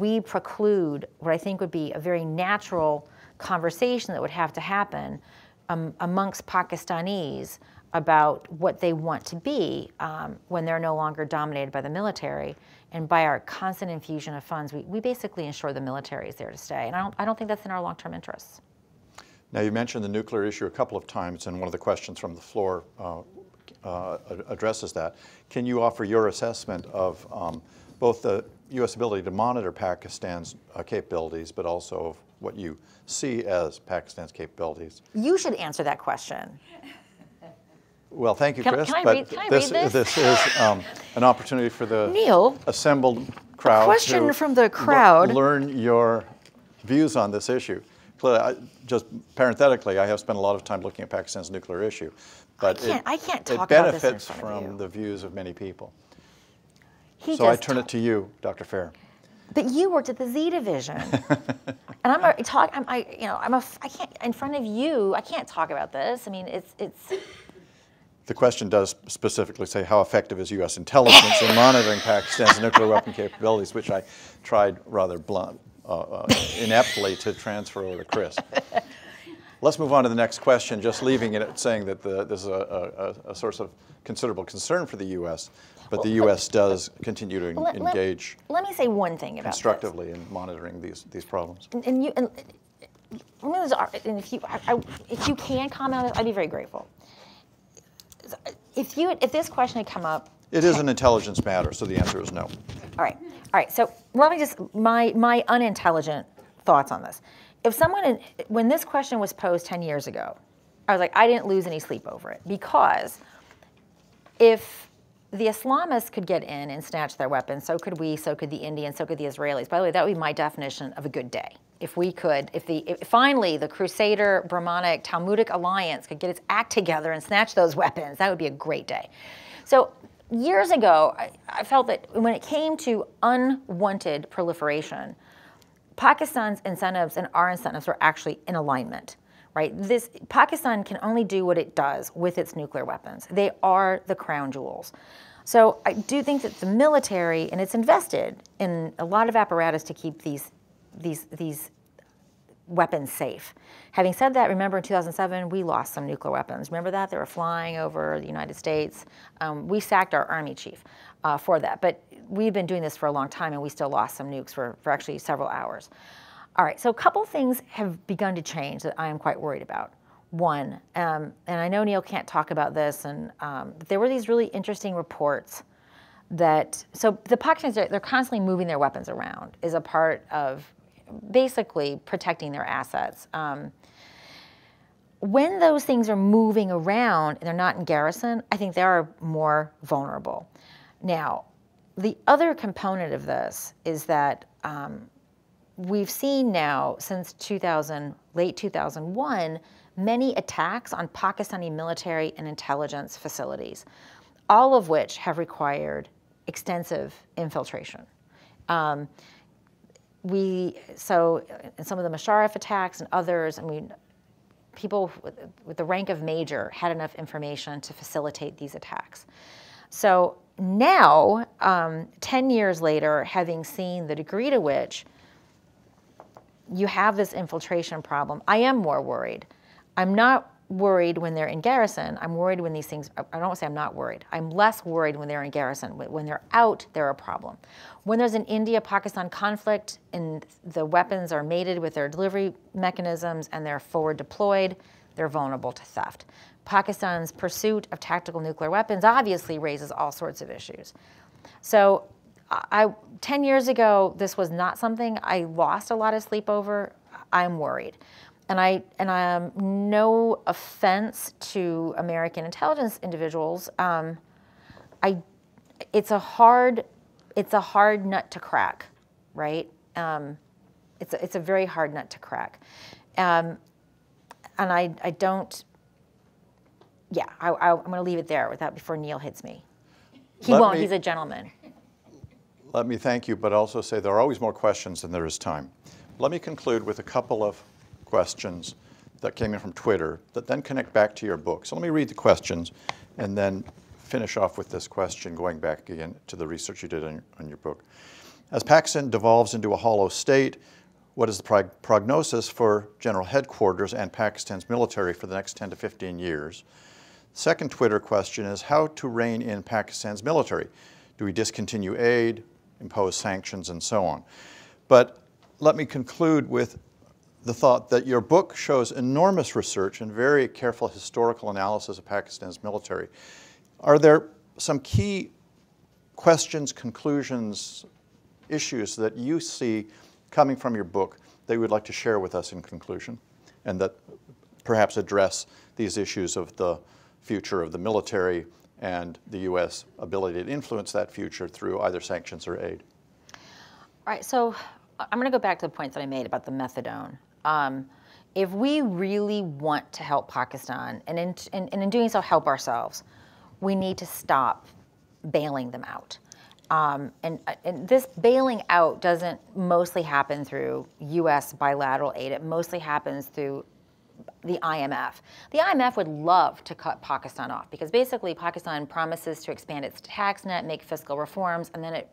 we preclude what I think would be a very natural conversation that would have to happen um, amongst Pakistanis about what they want to be um, when they're no longer dominated by the military. And by our constant infusion of funds, we, we basically ensure the military is there to stay. And I don't, I don't think that's in our long-term interests. Now, you mentioned the nuclear issue a couple of times, and one of the questions from the floor uh, uh, addresses that. Can you offer your assessment of um, both the U S ability to monitor Pakistan's uh, capabilities, but also of what you see as Pakistan's capabilities? You should answer that question. Well, thank you, Chris, can, can but read, can this, this? this is um, an opportunity for the Neil, assembled crowd question to from the crowd. learn your views on this issue. I, just parenthetically, I have spent a lot of time looking at Pakistan's nuclear issue, but I can't, it, I can't talk it benefits about this in front of from you. the views of many people. He so I turn it to you, Doctor Fair. But you worked at the Z Division, and I'm a, talk. I'm, I, you know, I'm a. I can't in front of you. I can't talk about this. I mean, it's it's. The question does specifically say, how effective is U S intelligence in monitoring Pakistan's nuclear weapon capabilities, which I tried rather blunt, uh, uh, ineptly to transfer over to Chris. Let's move on to the next question, just leaving it saying that the, this is a, a, a source of considerable concern for the U S, but the U S does continue to let, engage let, let me say one thing about constructively this. in monitoring these, these problems. And, and you, and, and if, you, I, I, if you can comment on this, I'd be very grateful. If you, if this question had come up, it is an intelligence matter, so the answer is no. All right, all right. So let me just my my unintelligent thoughts on this. If someone, when this question was posed ten years ago, I was like, I didn't lose any sleep over it, because if the Islamists could get in and snatch their weapons, so could we, so could the Indians, so could the Israelis. By the way, that would be my definition of a good day. If we could, if the if finally the Crusader, Brahmanic, Talmudic alliance could get its act together and snatch those weapons, that would be a great day. So years ago, I, I felt that when it came to unwanted proliferation, Pakistan's incentives and our incentives were actually in alignment. Right? This, Pakistan can only do what it does with its nuclear weapons. They are the crown jewels. So I do think that the military, and it's invested in a lot of apparatus to keep these these these weapons safe. Having said that, remember in two thousand seven, we lost some nuclear weapons. Remember that? They were flying over the United States. Um, we sacked our army chief uh, for that. But we've been doing this for a long time, and we still lost some nukes for, for actually several hours. All right, so a couple things have begun to change that I am quite worried about. one, um, and I know Neil can't talk about this, and um, there were these really interesting reports that, so the Pakistanis, they're, they're constantly moving their weapons around is a part of basically protecting their assets. Um, when those things are moving around and they're not in garrison, I think they are more vulnerable. Now, the other component of this is that um, we've seen now since two thousand, late two thousand one, many attacks on Pakistani military and intelligence facilities, all of which have required extensive infiltration. Um, we, so in some of the Musharraf attacks and others, I mean, people with, with the rank of major had enough information to facilitate these attacks. So now, um, ten years later, having seen the degree to which you have this infiltration problem, I am more worried. I'm not worried when they're in garrison. I'm worried when these things, I don't say I'm not worried. I'm less worried when they're in garrison. When they're out, they're a problem. When there's an India-Pakistan conflict and the weapons are mated with their delivery mechanisms and they're forward deployed, they're vulnerable to theft. Pakistan's pursuit of tactical nuclear weapons obviously raises all sorts of issues. So I, ten years ago, this was not something I lost a lot of sleep over. I'm worried. And I, and I'm no offense to American intelligence individuals. Um, I, it's a hard, it's a hard nut to crack, right? Um, it's a, it's a very hard nut to crack. Um, and I, I don't, yeah, I, I, I'm going to leave it there with that before Neil hits me. He Let won't, me, he's a gentleman. Let me thank you, but also say there are always more questions than there is time. Let me conclude with a couple of questions that came in from Twitter that then connect back to your book. So let me read the questions and then finish off with this question going back again to the research you did on your, on your book. As Pakistan devolves into a hollow state, what is the prog prognosis for General Headquarters and Pakistan's military for the next ten to fifteen years? Second Twitter question is how to rein in Pakistan's military. Do we discontinue aid, impose sanctions, and so on? But let me conclude with the thought that your book shows enormous research and very careful historical analysis of Pakistan's military. Are there some key questions, conclusions, issues that you see coming from your book that you would like to share with us in conclusion and that perhaps address these issues of the future of the military and the U S ability to influence that future through either sanctions or aid? All right, so I'm gonna go back to the points that I made about the methadone. Um, if we really want to help Pakistan, and in, and, and in doing so help ourselves, we need to stop bailing them out. Um, and, and this bailing out doesn't mostly happen through U S bilateral aid. It mostly happens through the I M F. The I M F would love to cut Pakistan off because basically Pakistan promises to expand its tax net, make fiscal reforms, and then it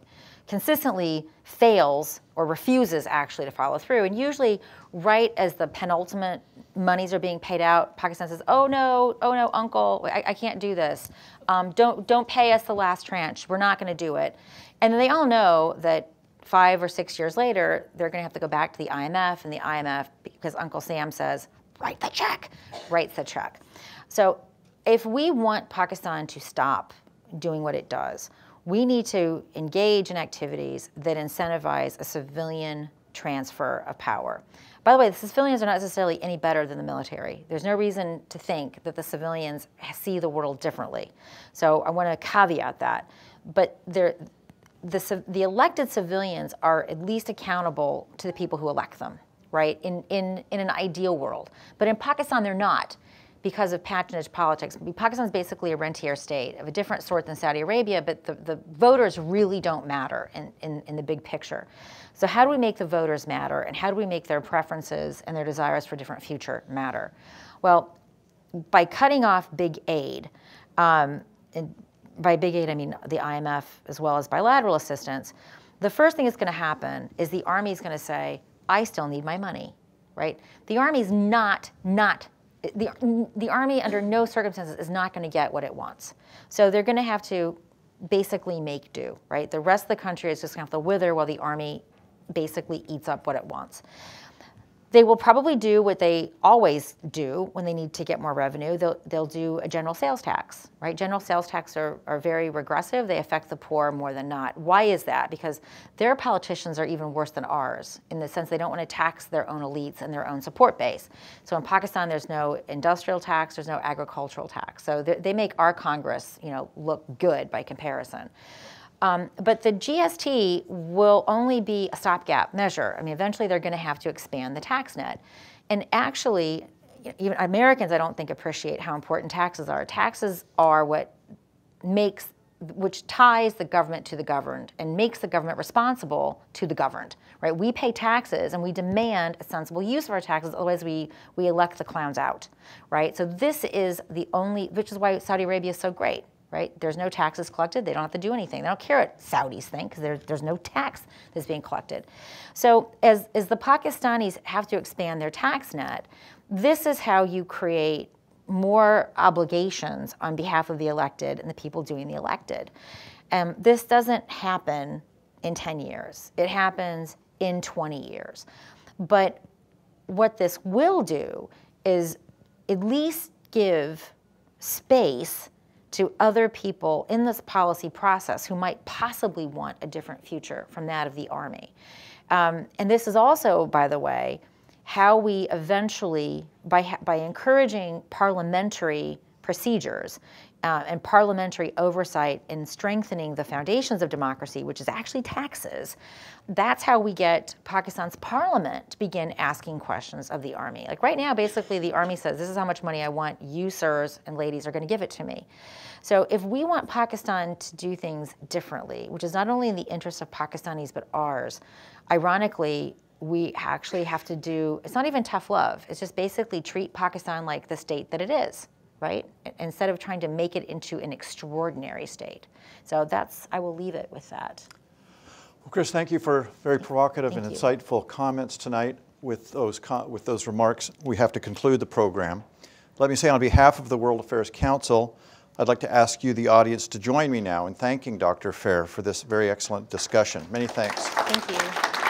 consistently fails or refuses actually to follow through. And usually right as the penultimate monies are being paid out, Pakistan says, oh no, oh no, uncle, I, I can't do this. Um, don't, don't pay us the last tranche. We're not gonna do it. And they all know that five or six years later, they're gonna have to go back to the I M F and the I M F, because Uncle Sam says, write the check, writes the check. So if we want Pakistan to stop doing what it does, we need to engage in activities that incentivize a civilian transfer of power. By the way, the civilians are not necessarily any better than the military. There's no reason to think that the civilians see the world differently. So I want to caveat that. But the, the elected civilians are at least accountable to the people who elect them, right, in, in, in an ideal world. But in Pakistan, they're not because of patronage politics. Pakistan's basically a rentier state of a different sort than Saudi Arabia, but the, the voters really don't matter in, in, in the big picture. So how do we make the voters matter, and how do we make their preferences and their desires for a different future matter? Well, by cutting off big aid, um, and by big aid I mean the I M F as well as bilateral assistance, the first thing that's gonna happen is the army's gonna say, I still need my money, right? The Army's not, not, the, the Army under no circumstances is not gonna get what it wants. So they're gonna have to basically make do, right? The rest of the country is just gonna have to wither while the Army basically eats up what it wants. They will probably do what they always do when they need to get more revenue. They'll, they'll do a general sales tax, right? General sales tax are, are very regressive. They affect the poor more than not. Why is that? Because their politicians are even worse than ours in the sense they don't want to tax their own elites and their own support base. So in Pakistan, there's no industrial tax, there's no agricultural tax. So they, they make our Congress, you know, look good by comparison. Um, but the G S T will only be a stopgap measure. I mean, eventually they're going to have to expand the tax net. And actually, even Americans, I don't think, appreciate how important taxes are. Taxes are what makes, which ties the government to the governed and makes the government responsible to the governed, right? We pay taxes and we demand a sensible use of our taxes, otherwise we, we elect the clowns out, right? So this is the only, which is why Saudi Arabia is so great. Right? There's no taxes collected. They don't have to do anything. They don't care what Saudis think because there, there's no tax that's being collected. So as, as the Pakistanis have to expand their tax net, this is how you create more obligations on behalf of the elected and the people doing the elected. Um, this doesn't happen in ten years. It happens in twenty years. But what this will do is at least give space to other people in this policy process who might possibly want a different future from that of the army. Um, and this is also, by the way, how we eventually, by, by encouraging parliamentary procedures uh, and parliamentary oversight and strengthening the foundations of democracy, which is actually taxes, that's how we get Pakistan's parliament to begin asking questions of the army. Like right now, basically the army says, this is how much money I want, you sirs and ladies are going to give it to me. So if we want Pakistan to do things differently, which is not only in the interest of Pakistanis but ours, ironically, we actually have to do, it's not even tough love, it's just basically treat Pakistan like the state that it is. Right? Instead of trying to make it into an extraordinary state. So that's, I will leave it with that. Well, Chris, thank you for very provocative thank and you. insightful comments tonight. With those, with those remarks, we have to conclude the program. Let me say on behalf of the World Affairs Council, I'd like to ask you, the audience, to join me now in thanking Doctor Fair for this very excellent discussion. Many thanks. Thank you.